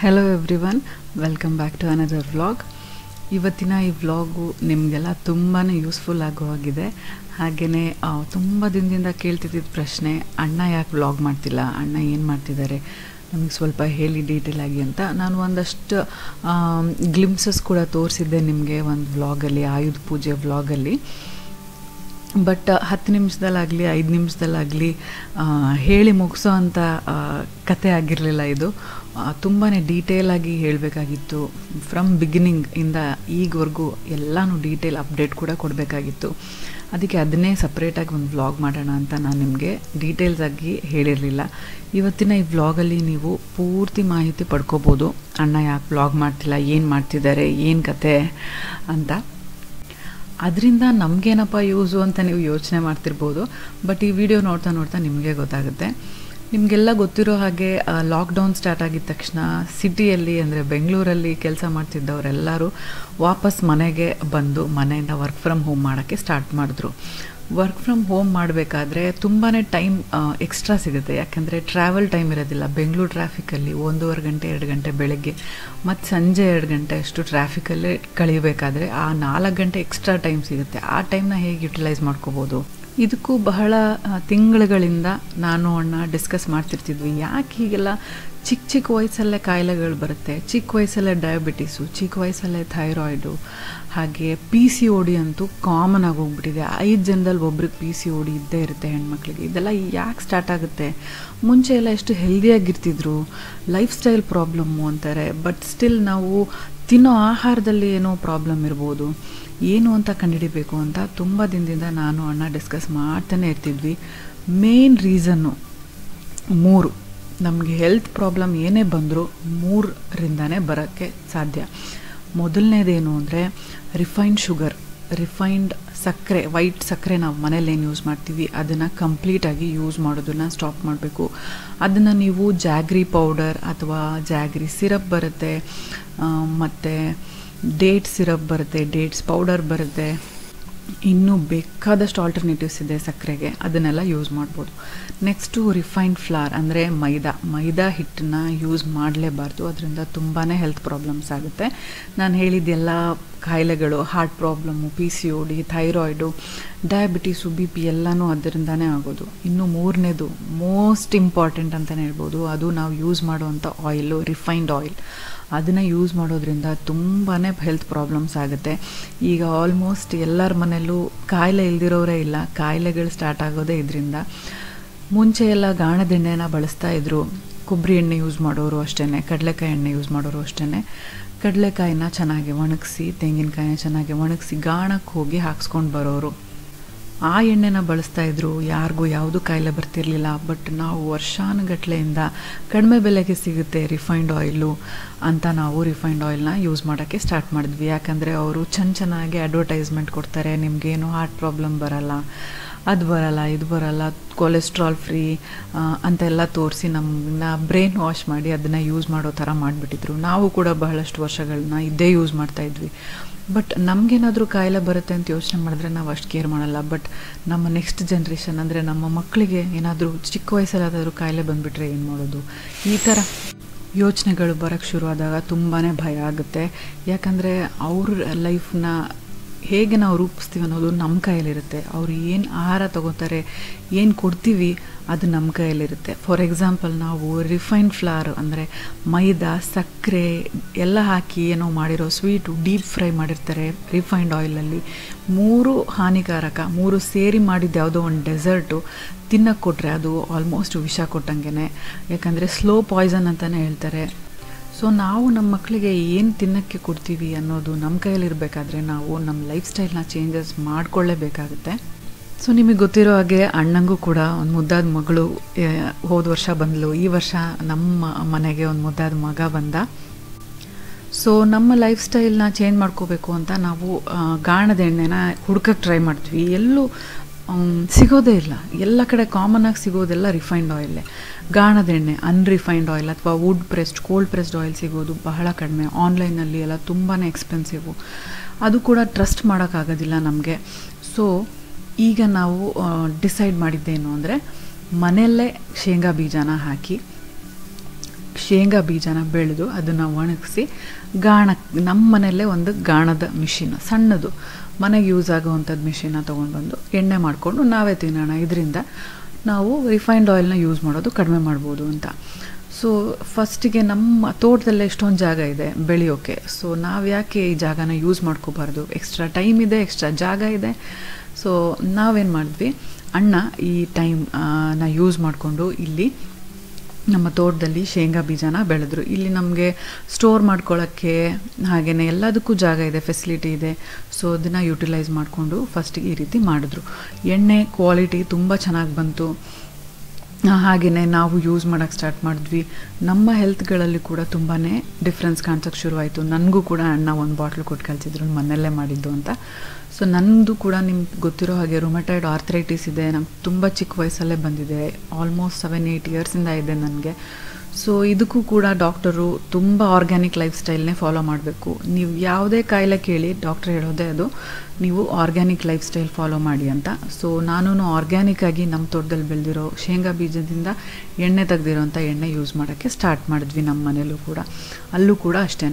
Hello everyone welcome back to another vlog. ಇವತ್ತಿನ ಈ vlog ನಿಮಗೆಲ್ಲ ತುಂಬಾನೇ ಯೂಸ್ಫುಲ್ ಆಗೋಗಿದೆ। ಹಾಗೇನೇ ತುಂಬಾ ದಿನದಿಂದ ಕೇಳ್ತಿದ್ದ ಪ್ರಶ್ನೆ, ಅಣ್ಣ ಯಾಕೆ ವ್ಲಾಗ್ ಮಾಡ್ತಿಲ್ಲ, ಅಣ್ಣ ಏನು ಮಾಡ್ತಿದ್ದಾರೆ, ನಮಗೆ ಸ್ವಲ್ಪ ಹೇಳಿ ಡೀಟೇಲ್ ಆಗಿ ಅಂತ ನಾನು ಒಂದಷ್ಟು ಗ್ಲಿಂಪ್ಸಸ್ ಕೂಡ ತೋರಿಸಿದ್ದೆ ನಿಮಗೆ ಒಂದು ವ್ಲಾಗಲ್ಲಿ, ಆಯುಧ ಪೂಜೆ ವ್ಲಾಗಲ್ಲಿ। ಬಟ್ 10 ನಿಮಿಷದಲ್ಲಾಗಲಿ 5 ನಿಮಿಷದಲ್ಲಾಗಲಿ ಹೇಳಿ ಮುಗಿಸೋ ಅಂಥ ಕತೆ ಆಗಿರಲಿಲ್ಲ। ಇದು ತುಂಬಾ ಡೀಟೇಲ್ ಆಗಿ ಹೇಳಬೇಕಾಗಿತ್ತು, ಫ್ರಮ್ ಬಿಗಿನಿಂಗ್ ಇಂದ ಈಗವರೆಗೂ ಎಲ್ಲಾನು ಡೀಟೇಲ್ ಅಪ್ಡೇಟ್ ಕೂಡ ಕೊಡಬೇಕಾಗಿತ್ತು। ಅದಕ್ಕೆ ಅದನ್ನೇ ಸಪ್ರೇಟಾಗಿ ಒಂದು ವ್ಲಾಗ್ ಮಾಡೋಣ ಅಂತ ನಾನು ನಿಮಗೆ ಡೀಟೇಲ್ಸ್ ಆಗಿ ಹೇಳಿರಲಿಲ್ಲ। ಇವತ್ತಿನ ಈ ವ್ಲಾಗಲ್ಲಿ ನೀವು ಪೂರ್ತಿ ಮಾಹಿತಿ ಪಡ್ಕೋಬೋದು, ಅಣ್ಣ ಯಾಕೆ ವ್ಲಾಗ್ ಮಾಡ್ತಿಲ್ಲ, ಏನು ಮಾಡ್ತಿದ್ದಾರೆ, ಏನು ಕತೆ ಅಂತ। ಅದರಿಂದ ನಮಗೇನಪ್ಪ ಯೂಸು ಅಂತ ನೀವು ಯೋಚನೆ ಮಾಡ್ತಿರ್ಬೋದು, ಬಟ್ ಈ ವಿಡಿಯೋ ನೋಡ್ತಾ ನೋಡ್ತಾ ನಿಮಗೆ ಗೊತ್ತಾಗುತ್ತೆ। ನಿಮಗೆಲ್ಲ ಗೊತ್ತಿರೋ ಹಾಗೆ ಲಾಕ್ಡೌನ್ ಸ್ಟಾರ್ಟ್ ಆಗಿದ ತಕ್ಷಣ ಸಿಟಿಯಲ್ಲಿ ಅಂದರೆ ಬೆಂಗಳೂರಲ್ಲಿ ಕೆಲಸ ಮಾಡ್ತಿದ್ದವರೆಲ್ಲರೂ ವಾಪಸ್ ಮನೆಗೆ ಬಂದು ಮನೆಯಿಂದ ವರ್ಕ್ ಫ್ರಮ್ ಹೋಮ್ ಮಾಡೋಕ್ಕೆ ಸ್ಟಾರ್ಟ್ ಮಾಡಿದ್ರು। ವರ್ಕ್ ಫ್ರಮ್ ಹೋಮ್ ಮಾಡಬೇಕಾದ್ರೆ ತುಂಬಾ ಟೈಮ್ ಎಕ್ಸ್ಟ್ರಾ ಸಿಗುತ್ತೆ, ಯಾಕೆಂದರೆ ಟ್ರಾವೆಲ್ ಟೈಮ್ ಇರೋದಿಲ್ಲ। ಬೆಂಗಳೂರು ಟ್ರಾಫಿಕಲ್ಲಿ 1.5 ಗಂಟೆ 2 ಗಂಟೆ ಬೆಳಗ್ಗೆ ಮತ್ತು ಸಂಜೆ 2 ಗಂಟೆ ಅಷ್ಟು ಟ್ರಾಫಿಕಲ್ಲೇ ಕಳಿಬೇಕಾದ್ರೆ ಆ 4 ಗಂಟೆ ಎಕ್ಸ್ಟ್ರಾ ಟೈಮ್ ಸಿಗುತ್ತೆ। ಆ ಟೈಮ್ನ ಹೇಗೆ ಯುಟಿಲೈಸ್ ಮಾಡ್ಕೋಬೋದು, ಇದಕ್ಕೂ ಬಹಳ ತಿಂಗಳುಗಳಿಂದ ನಾನು ಅಣ್ಣ ಡಿಸ್ಕಸ್ ಮಾಡ್ತಿರ್ತಿದ್ವಿ, ಯಾಕೆ ಹೀಗೆಲ್ಲ ಚಿಕ್ಕ ಚಿಕ್ಕ ವಯಸ್ಸಲ್ಲೇ ಕಾಯಿಲೆಗಳು ಬರುತ್ತೆ, ಚಿಕ್ಕ ವಯಸ್ಸಲ್ಲೇ ಡಯಾಬಿಟೀಸು, ಚಿಕ್ಕ ವಯಸ್ಸಲ್ಲೇ ಥೈರಾಯ್ಡು, ಹಾಗೆ PCOD ಅಂತೂ ಕಾಮನ್ ಆಗಿ ಹೋಗ್ಬಿಟ್ಟಿದೆ। 5 ಜನದಲ್ಲಿ ಒಬ್ರಿಗೆ PCOD ಇದ್ದೇ ಇರುತ್ತೆ ಹೆಣ್ಮಕ್ಳಿಗೆ। ಇದೆಲ್ಲ ಯಾಕೆ ಸ್ಟಾರ್ಟ್ ಆಗುತ್ತೆ, ಮುಂಚೆ ಎಲ್ಲ ಎಷ್ಟು ಹೆಲ್ದಿಯಾಗಿರ್ತಿದ್ರು, ಲೈಫ್ ಸ್ಟೈಲ್ ಪ್ರಾಬ್ಲಮ್ಮು ಅಂತಾರೆ, ಬಟ್ ಸ್ಟಿಲ್ ನಾವು ತಿನ್ನೋ ಆಹಾರದಲ್ಲಿ ಏನೋ ಪ್ರಾಬ್ಲಮ್ ಇರ್ಬೋದು, ಏನು ಅಂತ ಕಂಡುಹಿಡೀಬೇಕು ಅಂತ ತುಂಬ ದಿನದಿಂದ ನಾನು ಅಣ್ಣ ಡಿಸ್ಕಸ್ ಮಾಡ್ತಾನೆ ಇರ್ತಿದ್ವಿ। ಮೇನ್ ರೀಸನ್ನು 3, ನಮಗೆ ಹೆಲ್ತ್ ಪ್ರಾಬ್ಲಮ್ ಏನೇ ಬಂದರೂ 3ರಿಂದನೇ ಬರೋಕ್ಕೆ ಸಾಧ್ಯ। ಮೊದಲನೇದೇನು ಅಂದರೆ ರಿಫೈನ್ಡ್ ಶುಗರ್, ರಿಫೈನ್ಡ್ ಸಕ್ಕರೆ, ವೈಟ್ ಸಕ್ಕರೆ ನಾವು ಮನೇಲೇನು ಯೂಸ್ ಮಾಡ್ತೀವಿ ಅದನ್ನು ಕಂಪ್ಲೀಟಾಗಿ ಯೂಸ್ ಮಾಡೋದನ್ನು ಸ್ಟಾಪ್ ಮಾಡಬೇಕು। ಅದನ್ನು ನೀವು ಜಾಗ್ರಿ ಪೌಡರ್ ಅಥವಾ ಜಾಗ್ರಿ ಸಿರಪ್ ಬರುತ್ತೆ, ಮತ್ತು ಡೇಟ್ ಸಿರಪ್ ಬರುತ್ತೆ, ಡೇಟ್ಸ್ ಪೌಡರ್ ಬರುತ್ತೆ, ಇನ್ನೂ ಬೇಕಾದಷ್ಟು ಆಲ್ಟರ್ನೇಟಿವ್ಸ್ ಇದೆ ಸಕ್ಕರೆಗೆ, ಅದನ್ನೆಲ್ಲ ಯೂಸ್ ಮಾಡ್ಬೋದು। ನೆಕ್ಸ್ಟು ರಿಫೈನ್ಡ್ ಫ್ಲವರ್ ಅಂದರೆ ಮೈದಾ, ಮೈದಾ ಹಿಟ್ಟನ್ನ ಯೂಸ್ ಮಾಡಲೇಬಾರ್ದು, ಅದರಿಂದ ತುಂಬಾ ಹೆಲ್ತ್ ಪ್ರಾಬ್ಲಮ್ಸ್ ಆಗುತ್ತೆ। ನಾನು ಹೇಳಿದ್ದೆಲ್ಲ ಕಾಯಿಲೆಗಳು, heart problem, PCOD, thyroid, diabetes, BP ಎಲ್ಲನೂ ಅದರಿಂದಾನೇ ಆಗೋದು। ಇನ್ನು 3ನೇದು ಮೋಸ್ಟ್ ಇಂಪಾರ್ಟೆಂಟ್ ಅಂತಲೇ ಹೇಳ್ಬೋದು, ಅದು ನಾವು ಯೂಸ್ ಮಾಡುವಂಥ ಆಯಿಲು, ರಿಫೈನ್ಡ್ ಆಯಿಲ್, ಅದನ್ನು ಯೂಸ್ ಮಾಡೋದ್ರಿಂದ ತುಂಬಾ ಹೆಲ್ತ್ ಪ್ರಾಬ್ಲಮ್ಸ್ ಆಗುತ್ತೆ। ಈಗ ಆಲ್ಮೋಸ್ಟ್ ಎಲ್ಲರ ಮನೆಯಲ್ಲೂ ಕಾಯಿಲೆ ಇಲ್ದಿರೋರೇ ಇಲ್ಲ, ಕಾಯಿಲೆಗಳು ಸ್ಟಾರ್ಟ್ ಆಗೋದೇ ಇದರಿಂದ। ಮುಂಚೆ ಎಲ್ಲ ಗಾಣದ ಎಣ್ಣೆನ ಬಳಸ್ತಾ ಇದ್ರು, ಕೊಬ್ಬರಿ ಎಣ್ಣೆ ಯೂಸ್ ಮಾಡೋರು ಅಷ್ಟೇ, ಕಡಲೆಕಾಯಿ ಎಣ್ಣೆ ಯೂಸ್ ಮಾಡೋರು ಅಷ್ಟೇ। ಕಡಲೆಕಾಯಿನ ಚೆನ್ನಾಗಿ ಒಣಗಿಸಿ, ತೆಂಗಿನಕಾಯಿನ ಚೆನ್ನಾಗಿ ಒಣಗಿಸಿ ಗಾಣಕ್ಕೆ ಹೋಗಿ ಹಾಕ್ಸ್ಕೊಂಡು ಬರೋರು, ಆ ಎಣ್ಣೆನ ಬಳಸ್ತಾಯಿದ್ರು, ಯಾರಿಗೂ ಯಾವುದೂ ಕಾಯಿಲೆ ಬರ್ತಿರಲಿಲ್ಲ। ಬಟ್ ನಾವು ವರ್ಷಾನುಗಟ್ಲೆಯಿಂದ ಕಡಿಮೆ ಬೆಲೆಗೆ ಸಿಗುತ್ತೆ ರಿಫೈನ್ಡ್ ಆಯಿಲು ಅಂತ ನಾವು ರಿಫೈನ್ಡ್ ಆಯಿಲ್ನ ಯೂಸ್ ಮಾಡೋಕ್ಕೆ ಸ್ಟಾರ್ಟ್ ಮಾಡಿದ್ವಿ, ಯಾಕಂದರೆ ಅವರು ಚೆನ್ನಾಗಿ ಅಡ್ವರ್ಟೈಸ್ಮೆಂಟ್ ಕೊಡ್ತಾರೆ, ನಿಮಗೇನು ಹಾರ್ಟ್ ಪ್ರಾಬ್ಲಮ್ ಬರಲ್ಲ, ಅದು ಬರಲ್ಲ, ಇದು ಬರಲ್ಲ, ಕೊಲೆಸ್ಟ್ರಾಲ್ ಫ್ರೀ ಅಂತೆಲ್ಲ ತೋರಿಸಿ ನಮ್ಮನ್ನ ಬ್ರೈನ್ ವಾಶ್ ಮಾಡಿ ಅದನ್ನು ಯೂಸ್ ಮಾಡೋ ಥರ ಮಾಡಿಬಿಟ್ಟಿದ್ರು। ನಾವು ಕೂಡ ಬಹಳಷ್ಟು ವರ್ಷಗಳನ್ನ ಇದೇ ಯೂಸ್ ಮಾಡ್ತಾಯಿದ್ವಿ, ಬಟ್ ನಮಗೇನಾದರೂ ಕಾಯಿಲೆ ಬರುತ್ತೆ ಅಂತ ಯೋಚನೆ ಮಾಡಿದ್ರೆ ನಾವು ಅಷ್ಟು ಕೇರ್ ಮಾಡಲ್ಲ, ಬಟ್ ನಮ್ಮ ನೆಕ್ಸ್ಟ್ ಜನ್ರೇಷನ್ ಅಂದರೆ ನಮ್ಮ ಮಕ್ಕಳಿಗೆ ಏನಾದರೂ ಚಿಕ್ಕ ವಯಸ್ಸಲ್ಲಾದರೂ ಕಾಯಿಲೆ ಬಂದುಬಿಟ್ರೆ ಏನು ಮಾಡೋದು, ಈ ಥರ ಯೋಚನೆಗಳು ಬರೋಕ್ಕೆ ಶುರುವಾದಾಗ ತುಂಬಾ ಭಯ ಆಗುತ್ತೆ, ಯಾಕಂದರೆ ಅವ್ರ ಲೈಫ್ನ ಹೇಗೆ ನಾವು ರೂಪಿಸ್ತೀವಿ ಅನ್ನೋದು ನಮ್ಮ ಕೈಯಲ್ಲಿರುತ್ತೆ, ಅವ್ರು ಏನು ಆಹಾರ ತಗೋತಾರೆ, ಏನು ಕೊಡ್ತೀವಿ ಅದು ನಮ್ಮ ಕೈಯಲ್ಲಿರುತ್ತೆ। ಫಾರ್ ಎಕ್ಸಾಂಪಲ್, ನಾವು ರಿಫೈನ್ಡ್ ಫ್ಲವರ್ ಅಂದರೆ ಮೈದಾ, ಸಕ್ಕರೆ ಎಲ್ಲ ಹಾಕಿ ಏನೋ ಮಾಡಿರೋ ಸ್ವೀಟು ಡೀಪ್ ಫ್ರೈ ಮಾಡಿರ್ತಾರೆ ರಿಫೈನ್ಡ್ ಆಯಿಲಲ್ಲಿ, 3 ಹಾನಿಕಾರಕ, 3 ಸೇರಿ ಮಾಡಿದ್ದು ಯಾವುದೋ ಒಂದು ಡೆಸರ್ಟು ತಿನ್ನಕ್ಕೆ ಕೊಟ್ಟರೆ ಅದು ಆಲ್ಮೋಸ್ಟ್ ವಿಷ ಕೊಟ್ಟಂಗೆ, ಯಾಕಂದರೆ ಸ್ಲೋ ಪಾಯ್ಸನ್ ಅಂತಲೇ ಹೇಳ್ತಾರೆ। ಸೊ ನಾವು ನಮ್ಮ ಮಕ್ಕಳಿಗೆ ಏನು ತಿನ್ನೋಕ್ಕೆ ಕೊಡ್ತೀವಿ ಅನ್ನೋದು ನಮ್ಮ ಕೈಯಲ್ಲಿರಬೇಕಾದ್ರೆ ನಾವು ನಮ್ಮ ಲೈಫ್ ಸ್ಟೈಲ್ನ ಚೇಂಜಸ್ ಮಾಡಿಕೊಳ್ಳೇಬೇಕಾಗುತ್ತೆ। ಸೊ ನಿಮಗೆ ಗೊತ್ತಿರೋ ಹಾಗೆ ಅಣ್ಣಂಗೂ ಕೂಡ ಒಂದು ಮುದ್ದಾದ ಮಗಳು ಹೋದ ವರ್ಷ ಬಂದಳು, ಈ ವರ್ಷ ನಮ್ಮ ಮನೆಗೆ ಒಂದು ಮುದ್ದಾದ ಮಗ ಬಂದ। ಸೊ ನಮ್ಮ ಲೈಫ್ ಸ್ಟೈಲ್ನ ಚೇಂಜ್ ಮಾಡ್ಕೋಬೇಕು ಅಂತ ನಾವು ಗಾಣದ ಎಣ್ಣೆನ ಹುಡ್ಕಕ್ಕೆ ಟ್ರೈ ಮಾಡ್ತೀವಿ, ಎಲ್ಲೂ ಸಿಗೋದೇ ಇಲ್ಲ, ಎಲ್ಲ ಕಡೆ ಕಾಮನಾಗಿ ಸಿಗೋದೆಲ್ಲ ರಿಫೈನ್ಡ್ ಆಯಿಲ್ಲೇ, ಗಾಣದ ಎಣ್ಣೆ, ಅನ್ರಿಫೈನ್ಡ್ ಆಯಿಲ್ ಅಥವಾ wood pressed, cold pressed oil ಸಿಗೋದು ಬಹಳ ಕಡಿಮೆ, ಆನ್ಲೈನಲ್ಲಿ ಎಲ್ಲ ತುಂಬಾ ಎಕ್ಸ್ಪೆನ್ಸಿವು, ಅದು ಕೂಡ ಟ್ರಸ್ಟ್ ಮಾಡೋಕ್ಕಾಗೋದಿಲ್ಲ ನಮಗೆ। ಸೊ ಈಗ ನಾವು ಡಿಸೈಡ್ ಮಾಡಿದ್ದೇನು ಅಂದರೆ ಮನೆಯಲ್ಲೇ ಶೇಂಗಾ ಬೀಜನ ಹಾಕಿ ಶೇಂಗಾ ಬೀಜನ ಬೆಳೆದು ಅದನ್ನು ಒಣಗಿಸಿ ಗಾಣ ನಮ್ಮ ಮನೆಯಲ್ಲೇ ಒಂದು ಗಾಣದ ಮಿಷಿನ್ ಸಣ್ಣದು ಮನೆಗೆ ಯೂಸ್ ಆಗುವಂಥದ್ದು ಮಿಷಿನ್ನ ತೊಗೊಂಡು ಬಂದು ಎಣ್ಣೆ ಮಾಡಿಕೊಂಡು ನಾವೇ ತಿನ್ನೋಣ. ಇದರಿಂದ ನಾವು ರಿಫೈನ್ಡ್ ಆಯಿಲ್ನ ಯೂಸ್ ಮಾಡೋದು ಕಡಿಮೆ ಮಾಡ್ಬೋದು ಅಂತ. ಸೊ ಫಸ್ಟಿಗೆ ನಮ್ಮ ತೋಟದಲ್ಲೇ ಎಷ್ಟೊಂದು ಜಾಗ ಇದೆ ಬೆಳೆಯೋಕ್ಕೆ, ಸೊ ನಾವು ಯಾಕೆ ಈ ಜಾಗನ ಯೂಸ್ ಮಾಡ್ಕೋಬಾರ್ದು? ಎಕ್ಸ್ಟ್ರಾ ಟೈಮ್ ಇದೆ, ಎಕ್ಸ್ಟ್ರಾ ಜಾಗ ಇದೆ. ಸೊ ನಾವೇನು ಮಾಡಿದ್ವಿ, ಅಣ್ಣ ಈ ಟೈಮ್ನ ಯೂಸ್ ಮಾಡಿಕೊಂಡು ಇಲ್ಲಿ ನಮ್ಮ ತೋಟದಲ್ಲಿ ಶೇಂಗಾ ಬೀಜನ ಬೆಳೆದ್ರು. ಇಲ್ಲಿ ನಮಗೆ ಸ್ಟೋರ್ ಮಾಡ್ಕೊಳ್ಳೋಕ್ಕೆ ಹಾಗೆಯೇ ಎಲ್ಲದಕ್ಕೂ ಜಾಗ ಇದೆ, ಫೆಸಿಲಿಟಿ ಇದೆ. ಸೊ ಅದನ್ನು ಯುಟಿಲೈಸ್ ಮಾಡಿಕೊಂಡು ಫಸ್ಟಿಗೆ ಈ ರೀತಿ ಮಾಡಿದ್ರು. ಎಣ್ಣೆ ಕ್ವಾಲಿಟಿ ತುಂಬ ಚೆನ್ನಾಗಿ ಬಂತು. ಹಾಗೆಯೇ ನಾವು ಯೂಸ್ ಮಾಡೋಕ್ಕೆ ಸ್ಟಾರ್ಟ್ ಮಾಡಿದ್ವಿ. ನಮ್ಮ ಹೆಲ್ತ್ಗಳಲ್ಲಿ ಕೂಡ ತುಂಬಾ ಡಿಫ್ರೆನ್ಸ್ ಕಾಣಿಸೋಕ್ಕೆ ಶುರುವಾಯಿತು. ನನಗೂ ಕೂಡ ಅಣ್ಣ ಒಂದು ಬಾಟ್ಲು ಕೊಟ್ಟು ಕಳಿಸಿದ್ರು, ಮನೆಯಲ್ಲೇ ಮಾಡಿದ್ದು ಅಂತ. ಸೊ ನನ್ನದು ಕೂಡ ನಿಮ್ಗೆ ಗೊತ್ತಿರೋ ಹಾಗೆ ರುಮಟೈಡ್ ಆರ್ಥ್ರೈಟಿಸ್ ಇದೆ. ನಮ್ಗೆ ತುಂಬ ಚಿಕ್ಕ ವಯಸ್ಸಲ್ಲೇ ಬಂದಿದೆ, ಆಲ್ಮೋಸ್ಟ್ 7-8 years ಇದೆ ನನಗೆ. ಸೊ ಇದಕ್ಕೂ ಕೂಡ ಡಾಕ್ಟರು ತುಂಬ ಆರ್ಗ್ಯಾನಿಕ್ ಲೈಫ್ ಸ್ಟೈಲ್ನೇ ಫಾಲೋ ಮಾಡಬೇಕು. ನೀವು ಯಾವುದೇ ಕಾಯಿಲೆ ಕೇಳಿ ಡಾಕ್ಟ್ರ್ ಹೇಳೋದೇ ಅದು, ನೀವು ಆರ್ಗ್ಯಾನಿಕ್ ಲೈಫ್ ಸ್ಟೈಲ್ ಫಾಲೋ ಮಾಡಿ ಅಂತ. ಸೊ ನಾನು ಆರ್ಗ್ಯಾನಿಕ್ಕಾಗಿ ನಮ್ಮ ತೋಟದಲ್ಲಿ ಬೆಳೆದಿರೋ ಶೇಂಗಾ ಬೀಜದಿಂದ ಎಣ್ಣೆ ತೆಗೆದಿರೋಂಥ ಎಣ್ಣೆ ಯೂಸ್ ಮಾಡೋಕ್ಕೆ ಸ್ಟಾರ್ಟ್ ಮಾಡಿದ್ವಿ ನಮ್ಮ ಮನೆಯಲ್ಲೂ ಕೂಡ, ಅಲ್ಲೂ ಕೂಡ ಅಷ್ಟೇ.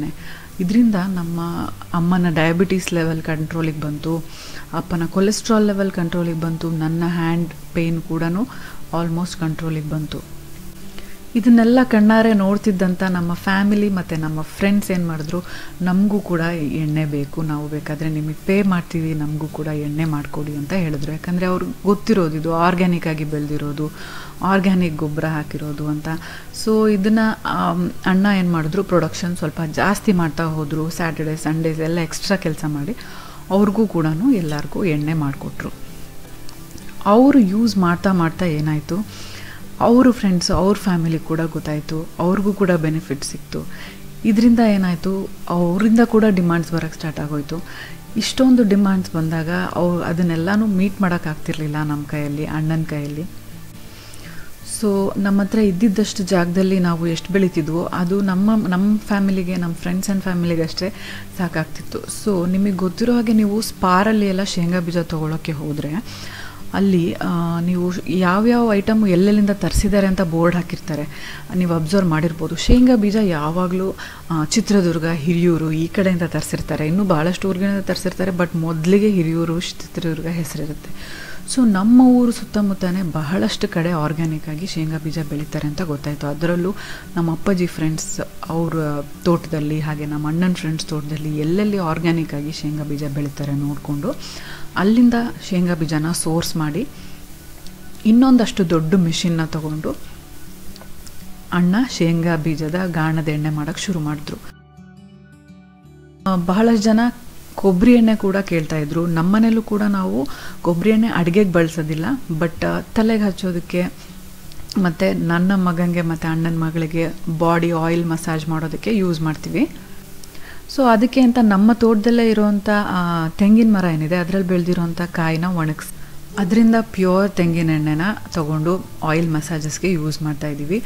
ಇದರಿಂದ ನಮ್ಮ ಅಮ್ಮನ ಡಯಾಬಿಟೀಸ್ ಲೆವೆಲ್ ಕಂಟ್ರೋಲಿಗೆ ಬಂತು, ಅಪ್ಪನ ಕೊಲೆಸ್ಟ್ರಾಲ್ ಲೆವೆಲ್ ಕಂಟ್ರೋಲಿಗೆ ಬಂತು, ನನ್ನ ಹ್ಯಾಂಡ್ ಪೇಯ್ನ್ ಕೂಡ ಆಲ್ಮೋಸ್ಟ್ ಕಂಟ್ರೋಲಿಗೆ ಬಂತು. ಇದನ್ನೆಲ್ಲ ಕಣ್ಣಾರೆ ನೋಡ್ತಿದ್ದಂಥ ನಮ್ಮ ಫ್ಯಾಮಿಲಿ ಮತ್ತು ನಮ್ಮ ಫ್ರೆಂಡ್ಸ್ ಏನು ಮಾಡಿದ್ರು, ನಮಗೂ ಕೂಡ ಎಣ್ಣೆ ಬೇಕು, ನಾವು ಬೇಕಾದರೆ ನಿಮಗೆ ಪೇ ಮಾಡ್ತೀವಿ, ನಮಗೂ ಕೂಡ ಎಣ್ಣೆ ಮಾಡಿಕೊಡಿ ಅಂತ ಹೇಳಿದ್ರು. ಯಾಕಂದರೆ ಅವ್ರಿಗೆ ಗೊತ್ತಿರೋದು ಇದು ಆರ್ಗ್ಯಾನಿಕ್ಕಾಗಿ ಬೆಳೆದಿರೋದು, ಆರ್ಗ್ಯಾನಿಕ್ ಗೊಬ್ಬರ ಹಾಕಿರೋದು ಅಂತ. ಸೊ ಇದನ್ನು ಅಣ್ಣ ಏನು ಮಾಡಿದ್ರು, ಪ್ರೊಡಕ್ಷನ್ ಸ್ವಲ್ಪ ಜಾಸ್ತಿ ಮಾಡ್ತಾ ಹೋದರು. ಸ್ಯಾಟರ್ಡೇ ಸಂಡೇಸ್ ಎಲ್ಲ ಎಕ್ಸ್ಟ್ರಾ ಕೆಲಸ ಮಾಡಿ ಅವ್ರಿಗೂ ಕೂಡ ಎಲ್ಲರಿಗೂ ಎಣ್ಣೆ ಮಾಡಿಕೊಟ್ರು. ಅವರು ಯೂಸ್ ಮಾಡ್ತಾ ಮಾಡ್ತಾ ಏನಾಯಿತು, ಅವರು ಫ್ರೆಂಡ್ಸು ಅವ್ರ ಫ್ಯಾಮಿಲಿ ಕೂಡ ಗೊತ್ತಾಯಿತು, ಅವ್ರಿಗೂ ಕೂಡ ಬೆನಿಫಿಟ್ ಸಿಕ್ತು. ಇದರಿಂದ ಏನಾಯಿತು, ಅವರಿಂದ ಕೂಡ ಡಿಮ್ಯಾಂಡ್ಸ್ ಬರೋಕ್ಕೆ ಸ್ಟಾರ್ಟ್ ಆಗೋಯಿತು. ಇಷ್ಟೊಂದು ಡಿಮ್ಯಾಂಡ್ಸ್ ಬಂದಾಗ ಅವ್ರು ಅದನ್ನೆಲ್ಲನೂ ಮೀಟ್ ಮಾಡೋಕ್ಕಾಗ್ತಿರ್ಲಿಲ್ಲ ನಮ್ಮ ಕೈಯಲ್ಲಿ, ಅಣ್ಣನ ಕೈಯಲ್ಲಿ. ಸೊ ನಮ್ಮ ಹತ್ರ ಇದ್ದಿದ್ದಷ್ಟು ಜಾಗದಲ್ಲಿ ನಾವು ಎಷ್ಟು ಬೆಳೀತಿದ್ವೋ ಅದು ನಮ್ಮ ಫ್ಯಾಮಿಲಿಗೆ, ನಮ್ಮ ಫ್ರೆಂಡ್ಸ್ ಆ್ಯಂಡ್ ಫ್ಯಾಮಿಲಿಗೆ ಅಷ್ಟೇ ಸಾಕಾಗ್ತಿತ್ತು. ಸೊ ನಿಮಗೆ ಗೊತ್ತಿರೋ ಹಾಗೆ ನೀವು ಸ್ಪಾರಲ್ಲಿ ಎಲ್ಲ ಶೇಂಗಾ ಬೀಜ ತೊಗೊಳಕ್ಕೆ ಹೋದರೆ ಅಲ್ಲಿ ನೀವು ಯಾವ್ಯಾವ ಐಟಮು ಎಲ್ಲೆಲ್ಲಿಂದ ತರಿಸಿದ್ದಾರೆ ಅಂತ ಬೋರ್ಡ್ ಹಾಕಿರ್ತಾರೆ, ನೀವು ಅಬ್ಸರ್ವ್ ಮಾಡಿರ್ಬೋದು. ಶೇಂಗಾ ಬೀಜ ಯಾವಾಗಲೂ ಚಿತ್ರದುರ್ಗ, ಹಿರಿಯೂರು ಈ ಕಡೆಯಿಂದ ತರಿಸಿರ್ತಾರೆ, ಇನ್ನೂ ಭಾಳಷ್ಟು ಊರಿನಿಂದ ತರಿಸಿರ್ತಾರೆ, ಬಟ್ ಮೊದಲಿಗೆ ಹಿರಿಯೂರು, ಚಿತ್ರದುರ್ಗ ಹೆಸರಿರುತ್ತೆ. ಸೊ ನಮ್ಮ ಊರು ಸುತ್ತಮುತ್ತನೇ ಬಹಳಷ್ಟು ಕಡೆ ಆರ್ಗ್ಯಾನಿಕ್ಕಾಗಿ ಶೇಂಗಾ ಬೀಜ ಬೆಳೀತಾರೆ ಅಂತ ಗೊತ್ತಾಯಿತು. ಅದರಲ್ಲೂ ನಮ್ಮ ಅಪ್ಪಾಜಿ ಫ್ರೆಂಡ್ಸ್ ಅವ್ರ ತೋಟದಲ್ಲಿ, ಹಾಗೆ ನಮ್ಮ ಅಣ್ಣನ ಫ್ರೆಂಡ್ಸ್ ತೋಟದಲ್ಲಿ ಎಲ್ಲೆಲ್ಲಿ ಆರ್ಗ್ಯಾನಿಕ್ಕಾಗಿ ಶೇಂಗಾ ಬೀಜ ಬೆಳೀತಾರೆ ನೋಡಿಕೊಂಡು ಅಲ್ಲಿಂದ ಶೇಂಗಾ ಬೀಜನ ಸೋರ್ಸ್ ಮಾಡಿ ಇನ್ನೊಂದಷ್ಟು ದೊಡ್ಡ ಮಿಷಿನ್ನ ತಗೊಂಡು ಅಣ್ಣ ಶೇಂಗಾ ಬೀಜದ ಗಾಣದ ಎಣ್ಣೆ ಮಾಡೋಕ್ಕೆ ಶುರು ಮಾಡಿದ್ರು. ಬಹಳಷ್ಟು ಜನ ಕೊಬ್ಬರಿ ಎಣ್ಣೆ ಕೂಡ ಕೇಳ್ತಾಯಿದ್ರು. ನಮ್ಮ ಮನೇಲೂ ಕೂಡ ನಾವು ಕೊಬ್ಬರಿ ಎಣ್ಣೆ ಅಡುಗೆಗೆ ಬಳಸೋದಿಲ್ಲ, ಬಟ್ ತಲೆಗೆ ಹಚ್ಚೋದಕ್ಕೆ ಮತ್ತು ನನ್ನ ಮಗನಿಗೆ ಮತ್ತು ಅಣ್ಣನ ಮಗಳಿಗೆ ಬಾಡಿ ಆಯಿಲ್ ಮಸಾಜ್ ಮಾಡೋದಕ್ಕೆ ಯೂಸ್ ಮಾಡ್ತೀವಿ. ಸೊ ಅದಕ್ಕೆ ಅಂತ ನಮ್ಮ ತೋಟದಲ್ಲೇ ಇರೋವಂಥ ತೆಂಗಿನ ಮರ ಏನಿದೆ ಅದರಲ್ಲಿ ಬೆಳೆದಿರೋಂಥ ಕಾಯಿನ ಒಣಗಿಸಿ ಅದರಿಂದ ಪ್ಯೂರ್ ತೆಂಗಿನ ಎಣ್ಣೆನ ತೊಗೊಂಡು ಆಯಿಲ್ ಮಸಾಜಸ್ಗೆ ಯೂಸ್ ಮಾಡ್ತಾಯಿದ್ದೀವಿ.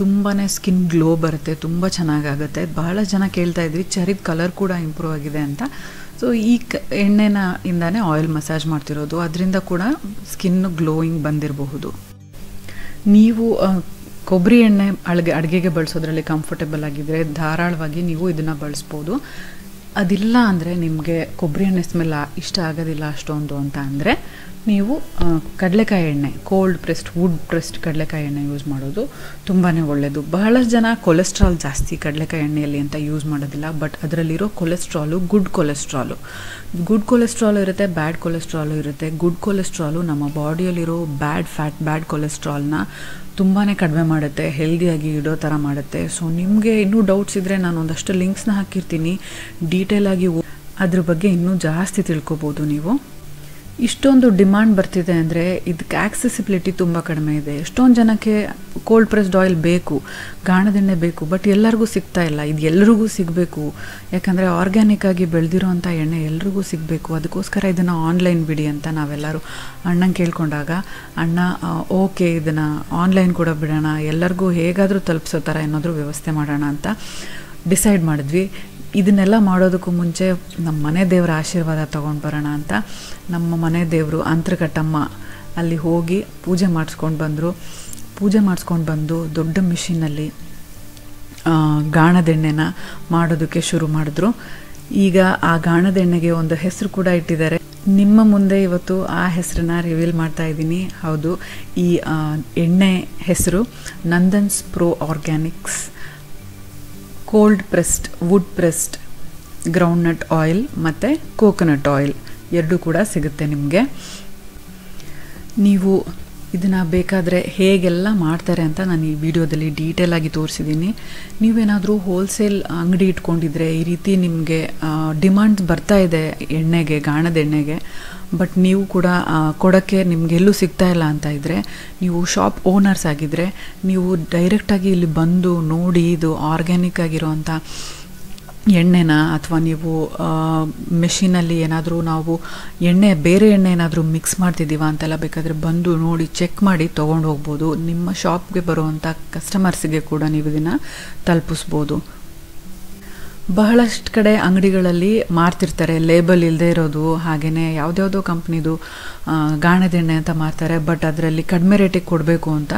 ತುಂಬಾ ಸ್ಕಿನ್ ಗ್ಲೋ ಬರುತ್ತೆ, ತುಂಬ ಚೆನ್ನಾಗಾಗುತ್ತೆ. ಬಹಳ ಜನ ಕೇಳ್ತಾಯಿದ್ವಿ ಚರಿದ ಕಲರ್ ಕೂಡ ಇಂಪ್ರೂವ್ ಆಗಿದೆ ಅಂತ. ಸೊ ಈ ಎಣ್ಣೆನ ಇಂದಾನೆ ಆಯಿಲ್ ಮಸಾಜ್ ಮಾಡ್ತಿರೋದು, ಅದರಿಂದ ಕೂಡ ಸ್ಕಿನ್ ಗ್ಲೋಯಿಂಗ್ ಬಂದಿರಬಹುದು. ನೀವು ಕೊಬ್ಬರಿ ಎಣ್ಣೆ ಅಡುಗೆಗೆ ಬಳಸೋದ್ರಲ್ಲಿ ಕಂಫರ್ಟೇಬಲ್ ಆಗಿದ್ದರೆ ಧಾರಾಳವಾಗಿ ನೀವು ಇದನ್ನು ಬಳಸ್ಬೋದು. ಅದಿಲ್ಲ ಅಂದರೆ ನಿಮಗೆ ಕೊಬ್ಬರಿ ಎಣ್ಣೆ ಸ್ಮೆಲ್ ಇಷ್ಟ ಆಗೋದಿಲ್ಲ ಅಷ್ಟೊಂದು ಅಂತ ಅಂದರೆ ನೀವು ಕಡಲೆಕಾಯಿ ಎಣ್ಣೆ, ಕೋಲ್ಡ್ ಪ್ರೆಸ್ಡ್, ವುಡ್ ಪ್ರೆಸ್ಡ್ ಕಡಲೆಕಾಯಿ ಎಣ್ಣೆ ಯೂಸ್ ಮಾಡೋದು ತುಂಬಾ ಒಳ್ಳೆಯದು. ಬಹಳಷ್ಟು ಜನ ಕೊಲೆಸ್ಟ್ರಾಲ್ ಜಾಸ್ತಿ ಕಡಲೆಕಾಯಿ ಎಣ್ಣೆಯಲ್ಲಿ ಅಂತ ಯೂಸ್ ಮಾಡೋದಿಲ್ಲ, ಬಟ್ ಅದರಲ್ಲಿರೋ ಕೊಲೆಸ್ಟ್ರಾಲು ಗುಡ್ ಕೊಲೆಸ್ಟ್ರಾಲು ಇರುತ್ತೆ, ಬ್ಯಾಡ್ ಕೊಲೆಸ್ಟ್ರಾಲು ಇರುತ್ತೆ. ಗುಡ್ ಕೊಲೆಸ್ಟ್ರಾಲು ನಮ್ಮ ಬಾಡಿಯಲ್ಲಿರೋ ಬ್ಯಾಡ್ ಕೊಲೆಸ್ಟ್ರಾಲ್ನ ತುಂಬಾ ಕಡಿಮೆ ಮಾಡುತ್ತೆ, ಹೆಲ್ದಿಯಾಗಿ ಇಡೋ ಥರ ಮಾಡುತ್ತೆ. ಸೊ ನಿಮಗೆ ಇನ್ನೂ ಡೌಟ್ಸ್ ಇದ್ದರೆ ನಾನು ಒಂದಷ್ಟು ಲಿಂಕ್ಸ್ನ ಹಾಕಿರ್ತೀನಿ, ಡೀಟೇಲ್ ಆಗಿ ಅದ್ರ ಬಗ್ಗೆ ಇನ್ನೂ ಜಾಸ್ತಿ ತಿಳ್ಕೊಬೋದು ನೀವು. ಇಷ್ಟೊಂದು ಡಿಮ್ಯಾಂಡ್ ಬರ್ತಿದೆ ಅಂದರೆ ಇದಕ್ಕೆ ಆಕ್ಸೆಸಿಬಿಲಿಟಿ ತುಂಬ ಕಡಿಮೆ ಇದೆ. ಎಷ್ಟೊಂದು ಜನಕ್ಕೆ ಕೋಲ್ಡ್ ಪ್ರೆಸ್ಡ್ ಆಯಿಲ್ ಬೇಕು, ಗಾಣದ ಎಣ್ಣೆ ಬೇಕು, ಬಟ್ ಎಲ್ಲರಿಗೂ ಸಿಗ್ತಾ ಇಲ್ಲ. ಇದು ಎಲ್ರಿಗೂ ಸಿಗಬೇಕು, ಯಾಕಂದರೆ ಆರ್ಗ್ಯಾನಿಕ್ಕಾಗಿ ಬೆಳೆದಿರೋವಂಥ ಎಣ್ಣೆ ಎಲ್ರಿಗೂ ಸಿಗಬೇಕು. ಅದಕ್ಕೋಸ್ಕರ ಇದನ್ನು ಆನ್ಲೈನ್ ಬಿಡಿ ಅಂತ ನಾವೆಲ್ಲರೂ ಅಣ್ಣಂಗೆ ಕೇಳ್ಕೊಂಡಾಗ ಅಣ್ಣ ಓಕೆ ಇದನ್ನು ಆನ್ಲೈನ್ ಕೂಡ ಬಿಡೋಣ, ಎಲ್ಲರಿಗೂ ಹೇಗಾದರೂ ತಲುಪಿಸೋ ಥರ ಏನಾದರೂ ವ್ಯವಸ್ಥೆ ಮಾಡೋಣ ಅಂತ ಡಿಸೈಡ್ ಮಾಡಿದ್ವಿ. ಇದನ್ನೆಲ್ಲ ಮಾಡೋದಕ್ಕೂ ಮುಂಚೆ ನಮ್ಮ ಮನೆ ದೇವರ ಆಶೀರ್ವಾದ ತೊಗೊಂಡು ಬರೋಣ ಅಂತ ನಮ್ಮ ಮನೆ ದೇವರು ಅಂತರಘಟ್ಟಮ್ಮ ಅಲ್ಲಿ ಹೋಗಿ ಪೂಜೆ ಮಾಡಿಸ್ಕೊಂಡು ಬಂದರು. ಪೂಜೆ ಮಾಡಿಸ್ಕೊಂಡು ಬಂದು ದೊಡ್ಡ ಮಿಷಿನಲ್ಲಿ ಗಾಣದೆಣ್ಣೆನ ಮಾಡೋದಕ್ಕೆ ಶುರು ಮಾಡಿದ್ರು. ಈಗ ಆ ಗಾಣದೆಣ್ಣೆಗೆ ಒಂದು ಹೆಸರು ಕೂಡ ಇಟ್ಟಿದ್ದಾರೆ. ನಿಮ್ಮ ಮುಂದೆ ಇವತ್ತು ಆ ಹೆಸರನ್ನ ರಿವೀಲ್ ಮಾಡ್ತಾ ಇದ್ದೀನಿ. ಹೌದು, ಈ ಎಣ್ಣೆ ಹೆಸರು Nandans pro organics cold pressed, wood pressed groundnut oil ಮತ್ತು ಕೋಕೋನಟ್ ಆಯಿಲ್ ಎರಡೂ ಕೂಡ ಸಿಗುತ್ತೆ ನಿಮಗೆ. ನೀವು ಇದನ್ನು ಬೇಕಾದರೆ ಹೇಗೆಲ್ಲ ಮಾಡ್ತಾರೆ ಅಂತ ನಾನು ಈ ವಿಡಿಯೋದಲ್ಲಿ ಡೀಟೇಲ್ ಆಗಿ ತೋರಿಸಿದ್ದೀನಿ. ನೀವೇನಾದರೂ ಹೋಲ್ಸೇಲ್ ಅಂಗಡಿ ಇಟ್ಕೊಂಡಿದ್ರೆ, ಈ ರೀತಿ ನಿಮಗೆ ಡಿಮಾಂಡ್ಸ್ ಬರ್ತಾ ಇದೆ ಎಣ್ಣೆಗೆ, ಗಾಣದ ಎಣ್ಣೆಗೆ, ಬಟ್ ನೀವು ಕೂಡ ಕೊಡೋಕ್ಕೆ ನಿಮಗೆಲ್ಲೂ ಸಿಗ್ತಾ ಇಲ್ಲ ಅಂತ ಇದ್ದರೆ, ನೀವು ಶಾಪ್ ಓನರ್ಸ್ ಆಗಿದ್ದರೆ ನೀವು ಡೈರೆಕ್ಟಾಗಿ ಇಲ್ಲಿ ಬಂದು ನೋಡಿ ಇದು ಆರ್ಗ್ಯಾನಿಕ್ ಆಗಿರೋಂಥ ಎಣ್ಣೆನ, ಅಥವಾ ನೀವು ಮೆಷಿನಲ್ಲಿ ಏನಾದರೂ ನಾವು ಎಣ್ಣೆ ಬೇರೆ ಎಣ್ಣೆ ಏನಾದರೂ ಮಿಕ್ಸ್ ಮಾಡ್ತಿದ್ದೀವ ಅಂತೆಲ್ಲ ಬೇಕಾದರೆ ಬಂದು ನೋಡಿ ಚೆಕ್ ಮಾಡಿ ತೊಗೊಂಡು ಹೋಗ್ಬೋದು. ನಿಮ್ಮ ಶಾಪ್ಗೆ ಬರುವಂಥ ಕಸ್ಟಮರ್ಸಿಗೆ ಕೂಡ ನೀವು ಇದನ್ನು ತಲುಪಿಸ್ಬೋದು. ಬಹಳಷ್ಟು ಕಡೆ ಅಂಗಡಿಗಳಲ್ಲಿ ಮಾರ್ತಿರ್ತಾರೆ ಲೇಬಲ್ ಇಲ್ಲದೆ ಇರೋದು, ಹಾಗೆಯೇ ಯಾವುದ್ಯಾವುದೋ ಕಂಪ್ನಿದು ಗಾಣದ ಎಣ್ಣೆ ಅಂತ ಮಾರ್ತಾರೆ, ಬಟ್ ಅದರಲ್ಲಿ ಕಡಿಮೆ ರೇಟಿಗೆ ಕೊಡಬೇಕು ಅಂತ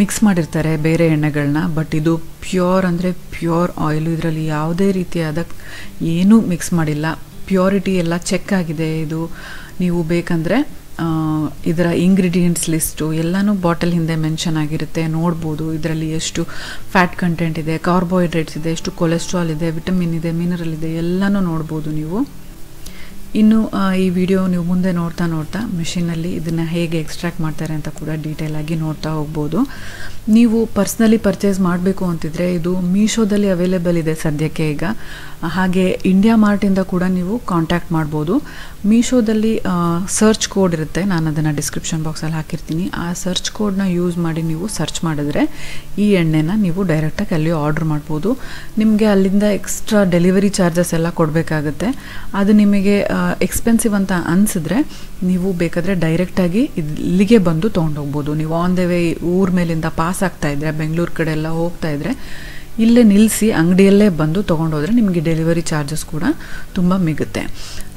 ಮಿಕ್ಸ್ ಮಾಡಿರ್ತಾರೆ ಬೇರೆ ಎಣ್ಣೆಗಳನ್ನ. ಬಟ್ ಇದು ಪ್ಯೂರ್ ಅಂದರೆ ಪ್ಯೂರ್ ಆಯಿಲು, ಇದರಲ್ಲಿ ಯಾವುದೇ ರೀತಿಯಾದ ಏನೂ ಮಿಕ್ಸ್ ಮಾಡಿಲ್ಲ, ಪ್ಯೂರಿಟಿ ಎಲ್ಲ ಚೆಕ್ ಆಗಿದೆ. ಇದು ನೀವು ಬೇಕಂದರೆ ಇದರ ಇಂಗ್ರೀಡಿಯೆಂಟ್ಸ್ ಲಿಸ್ಟು ಎಲ್ಲನೂ ಬಾಟಲ್ ಹಿಂದೆ ಮೆನ್ಷನ್ ಆಗಿರುತ್ತೆ, ನೋಡ್ಬೋದು. ಇದರಲ್ಲಿ ಎಷ್ಟು ಫ್ಯಾಟ್ ಕಂಟೆಂಟ್ ಇದೆ, ಕಾರ್ಬೋಹೈಡ್ರೇಟ್ಸ್ ಇದೆ, ಎಷ್ಟು ಕೊಲೆಸ್ಟ್ರಾಲ್ ಇದೆ, ವಿಟಮಿನ್ ಇದೆ, ಮಿನರಲ್ ಇದೆ, ಎಲ್ಲನೂ ನೋಡ್ಬೋದು ನೀವು. ಇನ್ನು ಈ ವಿಡಿಯೋ ನೀವು ಮುಂದೆ ನೋಡ್ತಾ ನೋಡ್ತಾ ಮೆಷಿನಲ್ಲಿ ಇದನ್ನು ಹೇಗೆ ಎಕ್ಸ್ಟ್ರಾಕ್ಟ್ ಮಾಡ್ತಾರೆ ಅಂತ ಕೂಡ ಡೀಟೇಲಾಗಿ ನೋಡ್ತಾ ಹೋಗ್ಬೋದು. ನೀವು ಪರ್ಸ್ನಲಿ ಪರ್ಚೇಸ್ ಮಾಡಬೇಕು ಅಂತಿದ್ರೆ ಇದು ಮೀಶೋದಲ್ಲಿ ಅವೈಲೇಬಲ್ ಇದೆ ಸದ್ಯಕ್ಕೆ ಈಗ, ಹಾಗೆ ಇಂಡಿಯಾ ಮಾರ್ಟಿಂದ ಕೂಡ ನೀವು ಕಾಂಟ್ಯಾಕ್ಟ್ ಮಾಡ್ಬೋದು. ಮೀಶೋದಲ್ಲಿ ಸರ್ಚ್ ಕೋಡ್ ಇರುತ್ತೆ, ನಾನು ಅದನ್ನು ಡಿಸ್ಕ್ರಿಪ್ಷನ್ ಬಾಕ್ಸಲ್ಲಿ ಹಾಕಿರ್ತೀನಿ. ಆ ಸರ್ಚ್ ಕೋಡನ್ನ ಯೂಸ್ ಮಾಡಿ ನೀವು ಸರ್ಚ್ ಮಾಡಿದ್ರೆ ಈ ಎಣ್ಣೆನ ನೀವು ಡೈರೆಕ್ಟಾಗಿ ಅಲ್ಲಿ ಆರ್ಡ್ರ್ ಮಾಡ್ಬೋದು. ನಿಮಗೆ ಅಲ್ಲಿಂದ ಎಕ್ಸ್ಟ್ರಾ ಡೆಲಿವರಿ ಚಾರ್ಜಸ್ ಎಲ್ಲ ಕೊಡಬೇಕಾಗುತ್ತೆ. ಅದು ನಿಮಗೆ ಎಕ್ಸ್ಪೆನ್ಸಿವ್ ಅಂತ ಅನಿಸಿದ್ರೆ ನೀವು ಬೇಕಾದರೆ ಡೈರೆಕ್ಟಾಗಿ ಇಲ್ಲಿಗೆ ಬಂದು ತೊಗೊಂಡೋಗ್ಬೋದು. ನೀವು ಆನ್ ದ ವೇ ಊರ್ ಮೇಲಿಂದ ಪಾಸ್ ಆಗ್ತಾಯಿದ್ರೆ, ಬೆಂಗಳೂರು ಕಡೆ ಎಲ್ಲ ಹೋಗ್ತಾಯಿದ್ರೆ, ಇಲ್ಲೇ ನಿಲ್ಲಿಸಿ ಅಂಗಡಿಯಲ್ಲೇ ಬಂದು ತೊಗೊಂಡೋದ್ರೆ ನಿಮಗೆ ಡೆಲಿವರಿ ಚಾರ್ಜಸ್ ಕೂಡ ತುಂಬ ಮಿಗುತ್ತೆ.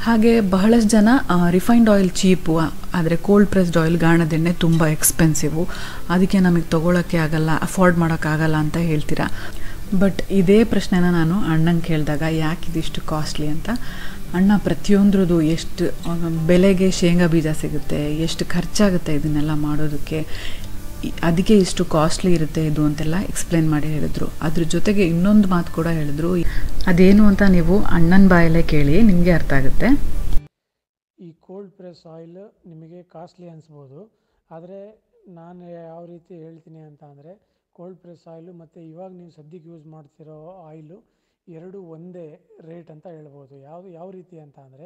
ಹಾಗೆ ಬಹಳಷ್ಟು ಜನ ರಿಫೈನ್ಡ್ ಆಯಿಲ್ ಚೀಪು, ಆದರೆ ಕೋಲ್ಡ್ ಪ್ರೆಸ್ಡ್ ಆಯಿಲ್, ಗಾಣದೆಣ್ಣೆ ತುಂಬ ಎಕ್ಸ್ಪೆನ್ಸಿವು, ಅದಕ್ಕೆ ನಮಗೆ ತೊಗೊಳಕ್ಕೆ ಆಗಲ್ಲ, ಅಫೋರ್ಡ್ ಮಾಡೋಕ್ಕಾಗಲ್ಲ ಅಂತ ಹೇಳ್ತೀರಾ. ಬಟ್ ಇದೇ ಪ್ರಶ್ನೆನ ನಾನು ಅಣ್ಣಂಗೆ ಕೇಳಿದಾಗ ಯಾಕೆ ಇದಿಷ್ಟು ಕಾಸ್ಟ್ಲಿ ಅಂತ, ಅಣ್ಣ ಪ್ರತಿಯೊಂದ್ರದ್ದು ಎಷ್ಟು ಬೆಲೆಗೆ ಶೇಂಗಾ ಬೀಜ ಸಿಗುತ್ತೆ, ಎಷ್ಟು ಖರ್ಚಾಗುತ್ತೆ ಇದನ್ನೆಲ್ಲ ಮಾಡೋದಕ್ಕೆ, ಅದಕ್ಕೆ ಇಷ್ಟು ಕಾಸ್ಟ್ಲಿ ಇರುತ್ತೆ ಇದು ಅಂತೆಲ್ಲ ಎಕ್ಸ್ಪ್ಲೇನ್ ಮಾಡಿ ಹೇಳಿದರು. ಅದ್ರ ಜೊತೆಗೆ ಇನ್ನೊಂದು ಮಾತು ಕೂಡ ಹೇಳಿದ್ರು, ಅದೇನು ಅಂತ ನೀವು ಅಣ್ಣನ ಬಾಯಲ್ಲೇ ಕೇಳಿ, ನಿಮಗೆ ಅರ್ಥ ಆಗುತ್ತೆ. ಈ ಕೋಲ್ಡ್ ಪ್ರೆಸ್ ಆಯಿಲ್ ನಿಮಗೆ ಕಾಸ್ಟ್ಲಿ ಅನಿಸ್ಬೋದು, ಆದರೆ ನಾನು ಯಾವ ರೀತಿ ಹೇಳ್ತೀನಿ ಅಂತ ಅಂದರೆ, ಕೋಲ್ಡ್ ಪ್ರೆಸ್ ಆಯಿಲು ಮತ್ತು ಇವಾಗ ನೀವು ಸದ್ಯಕ್ಕೆ ಯೂಸ್ ಮಾಡ್ತಿರೋ ಆಯಿಲು ಎರಡು ಒಂದೇ ರೇಟ್ ಅಂತ ಹೇಳ್ಬೋದು. ಯಾವ ರೀತಿ ಅಂತ ಅಂದರೆ,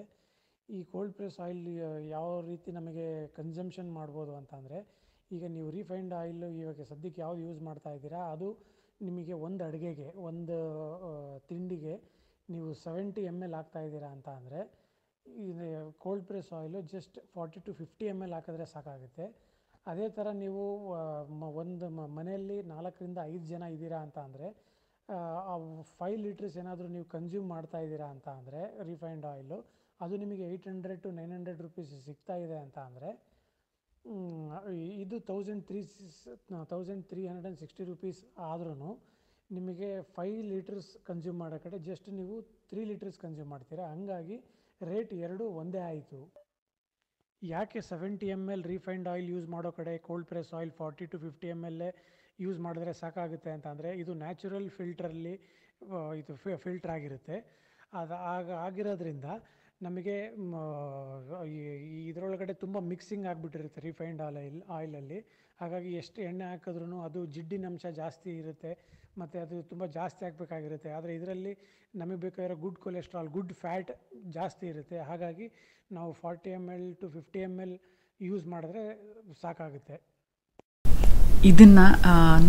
ಈ ಕೋಲ್ಡ್ ಪ್ರೆಸ್ ಆಯಿಲ್ ಯಾವ ರೀತಿ ನಮಗೆ ಕನ್ಸಂಪ್ಷನ್ ಮಾಡ್ಬೋದು ಅಂತಂದರೆ, ಈಗ ನೀವು ರಿಫೈನ್ಡ್ ಆಯಿಲ್ ಇವಾಗ ಸದ್ಯಕ್ಕೆ ಯಾವ್ದು ಯೂಸ್ ಮಾಡ್ತಾ ಇದ್ದೀರಾ, ಅದು ನಿಮಗೆ ಒಂದು ಅಡುಗೆಗೆ, ಒಂದು ತಿಂಡಿಗೆ ನೀವು 70 ml ಹಾಕ್ತಾ ಇದ್ದೀರಾ ಅಂತ ಅಂದರೆ, ಇದು cold press oil just 40 to 50 ml ಹಾಕಿದ್ರೆ ಸಾಕಾಗುತ್ತೆ. ಅದೇ ಥರ ನೀವು ಒಂದು ಮನೆಯಲ್ಲಿ 4ರಿಂದ 5 ಜನ ಇದ್ದೀರಾ ಅಂತ ಅಂದರೆ, 5 liters ಏನಾದರೂ ನೀವು ಕನ್ಸ್ಯೂಮ್ ಮಾಡ್ತಾ ಇದ್ದೀರಾ ಅಂತ ಅಂದರೆ ರಿಫೈನ್ಡ್ ಆಯಿಲು, ಅದು ನಿಮಗೆ 800 to 900 ರುಪೀಸ್ ಸಿಗ್ತಾ ಇದೆ ಅಂತ ಅಂದರೆ, ಇದು 1360 ರುಪೀಸ್ ಆದ್ರೂ ನಿಮಗೆ 5 liters ಕನ್ಸ್ಯೂಮ್ ಮಾಡೋ ಕಡೆ ಜಸ್ಟ್ ನೀವು 3 liters ಕನ್ಸ್ಯೂಮ್ ಮಾಡ್ತೀರಾ. ಹಂಗಾಗಿ ರೇಟ್ ಎರಡು ಒಂದೇ ಆಯಿತು. ಯಾಕೆ 70 ml ರಿಫೈನ್ಡ್ ಆಯಿಲ್ ಯೂಸ್ ಮಾಡೋ ಕಡೆ cold press oil 40 to 50 ml use ಮಾಡಿದ್ರೆ ಸಾಕಾಗುತ್ತೆ ಅಂತಂದರೆ, ಇದು ನ್ಯಾಚುರಲ್ ಫಿಲ್ಟ್ರಲ್ಲಿ ಇದು ಫಿಲ್ಟ್ರ್ ಆಗಿರುತ್ತೆ. ಅದು ಆಗಿರೋದ್ರಿಂದ ನಮಗೆ ಇದರೊಳಗಡೆ ತುಂಬ ಮಿಕ್ಸಿಂಗ್ ಆಗಿಬಿಟ್ಟಿರುತ್ತೆ ರಿಫೈನ್ಡ್ ಆಯಿಲಲ್ಲಿ. ಹಾಗಾಗಿ ಎಷ್ಟು ಎಣ್ಣೆ ಹಾಕಿದ್ರೂ ಅದು ಜಿಡ್ಡಿನ ಅಂಶ ಜಾಸ್ತಿ ಇರುತ್ತೆ, ಮತ್ತು ಅದು ತುಂಬ ಜಾಸ್ತಿ ಹಾಕಬೇಕಾಗಿರುತ್ತೆ. ಆದರೆ ಇದರಲ್ಲಿ ನಮಗೆ ಬೇಕಾಗಿರೋ ಗುಡ್ ಕೊಲೆಸ್ಟ್ರಾಲ್, ಗುಡ್ ಫ್ಯಾಟ್ ಜಾಸ್ತಿ ಇರುತ್ತೆ. ಹಾಗಾಗಿ ನಾವು 40 ml to 50 ml ಯೂಸ್ ಮಾಡಿದ್ರೆ ಸಾಕಾಗುತ್ತೆ. ಇದನ್ನು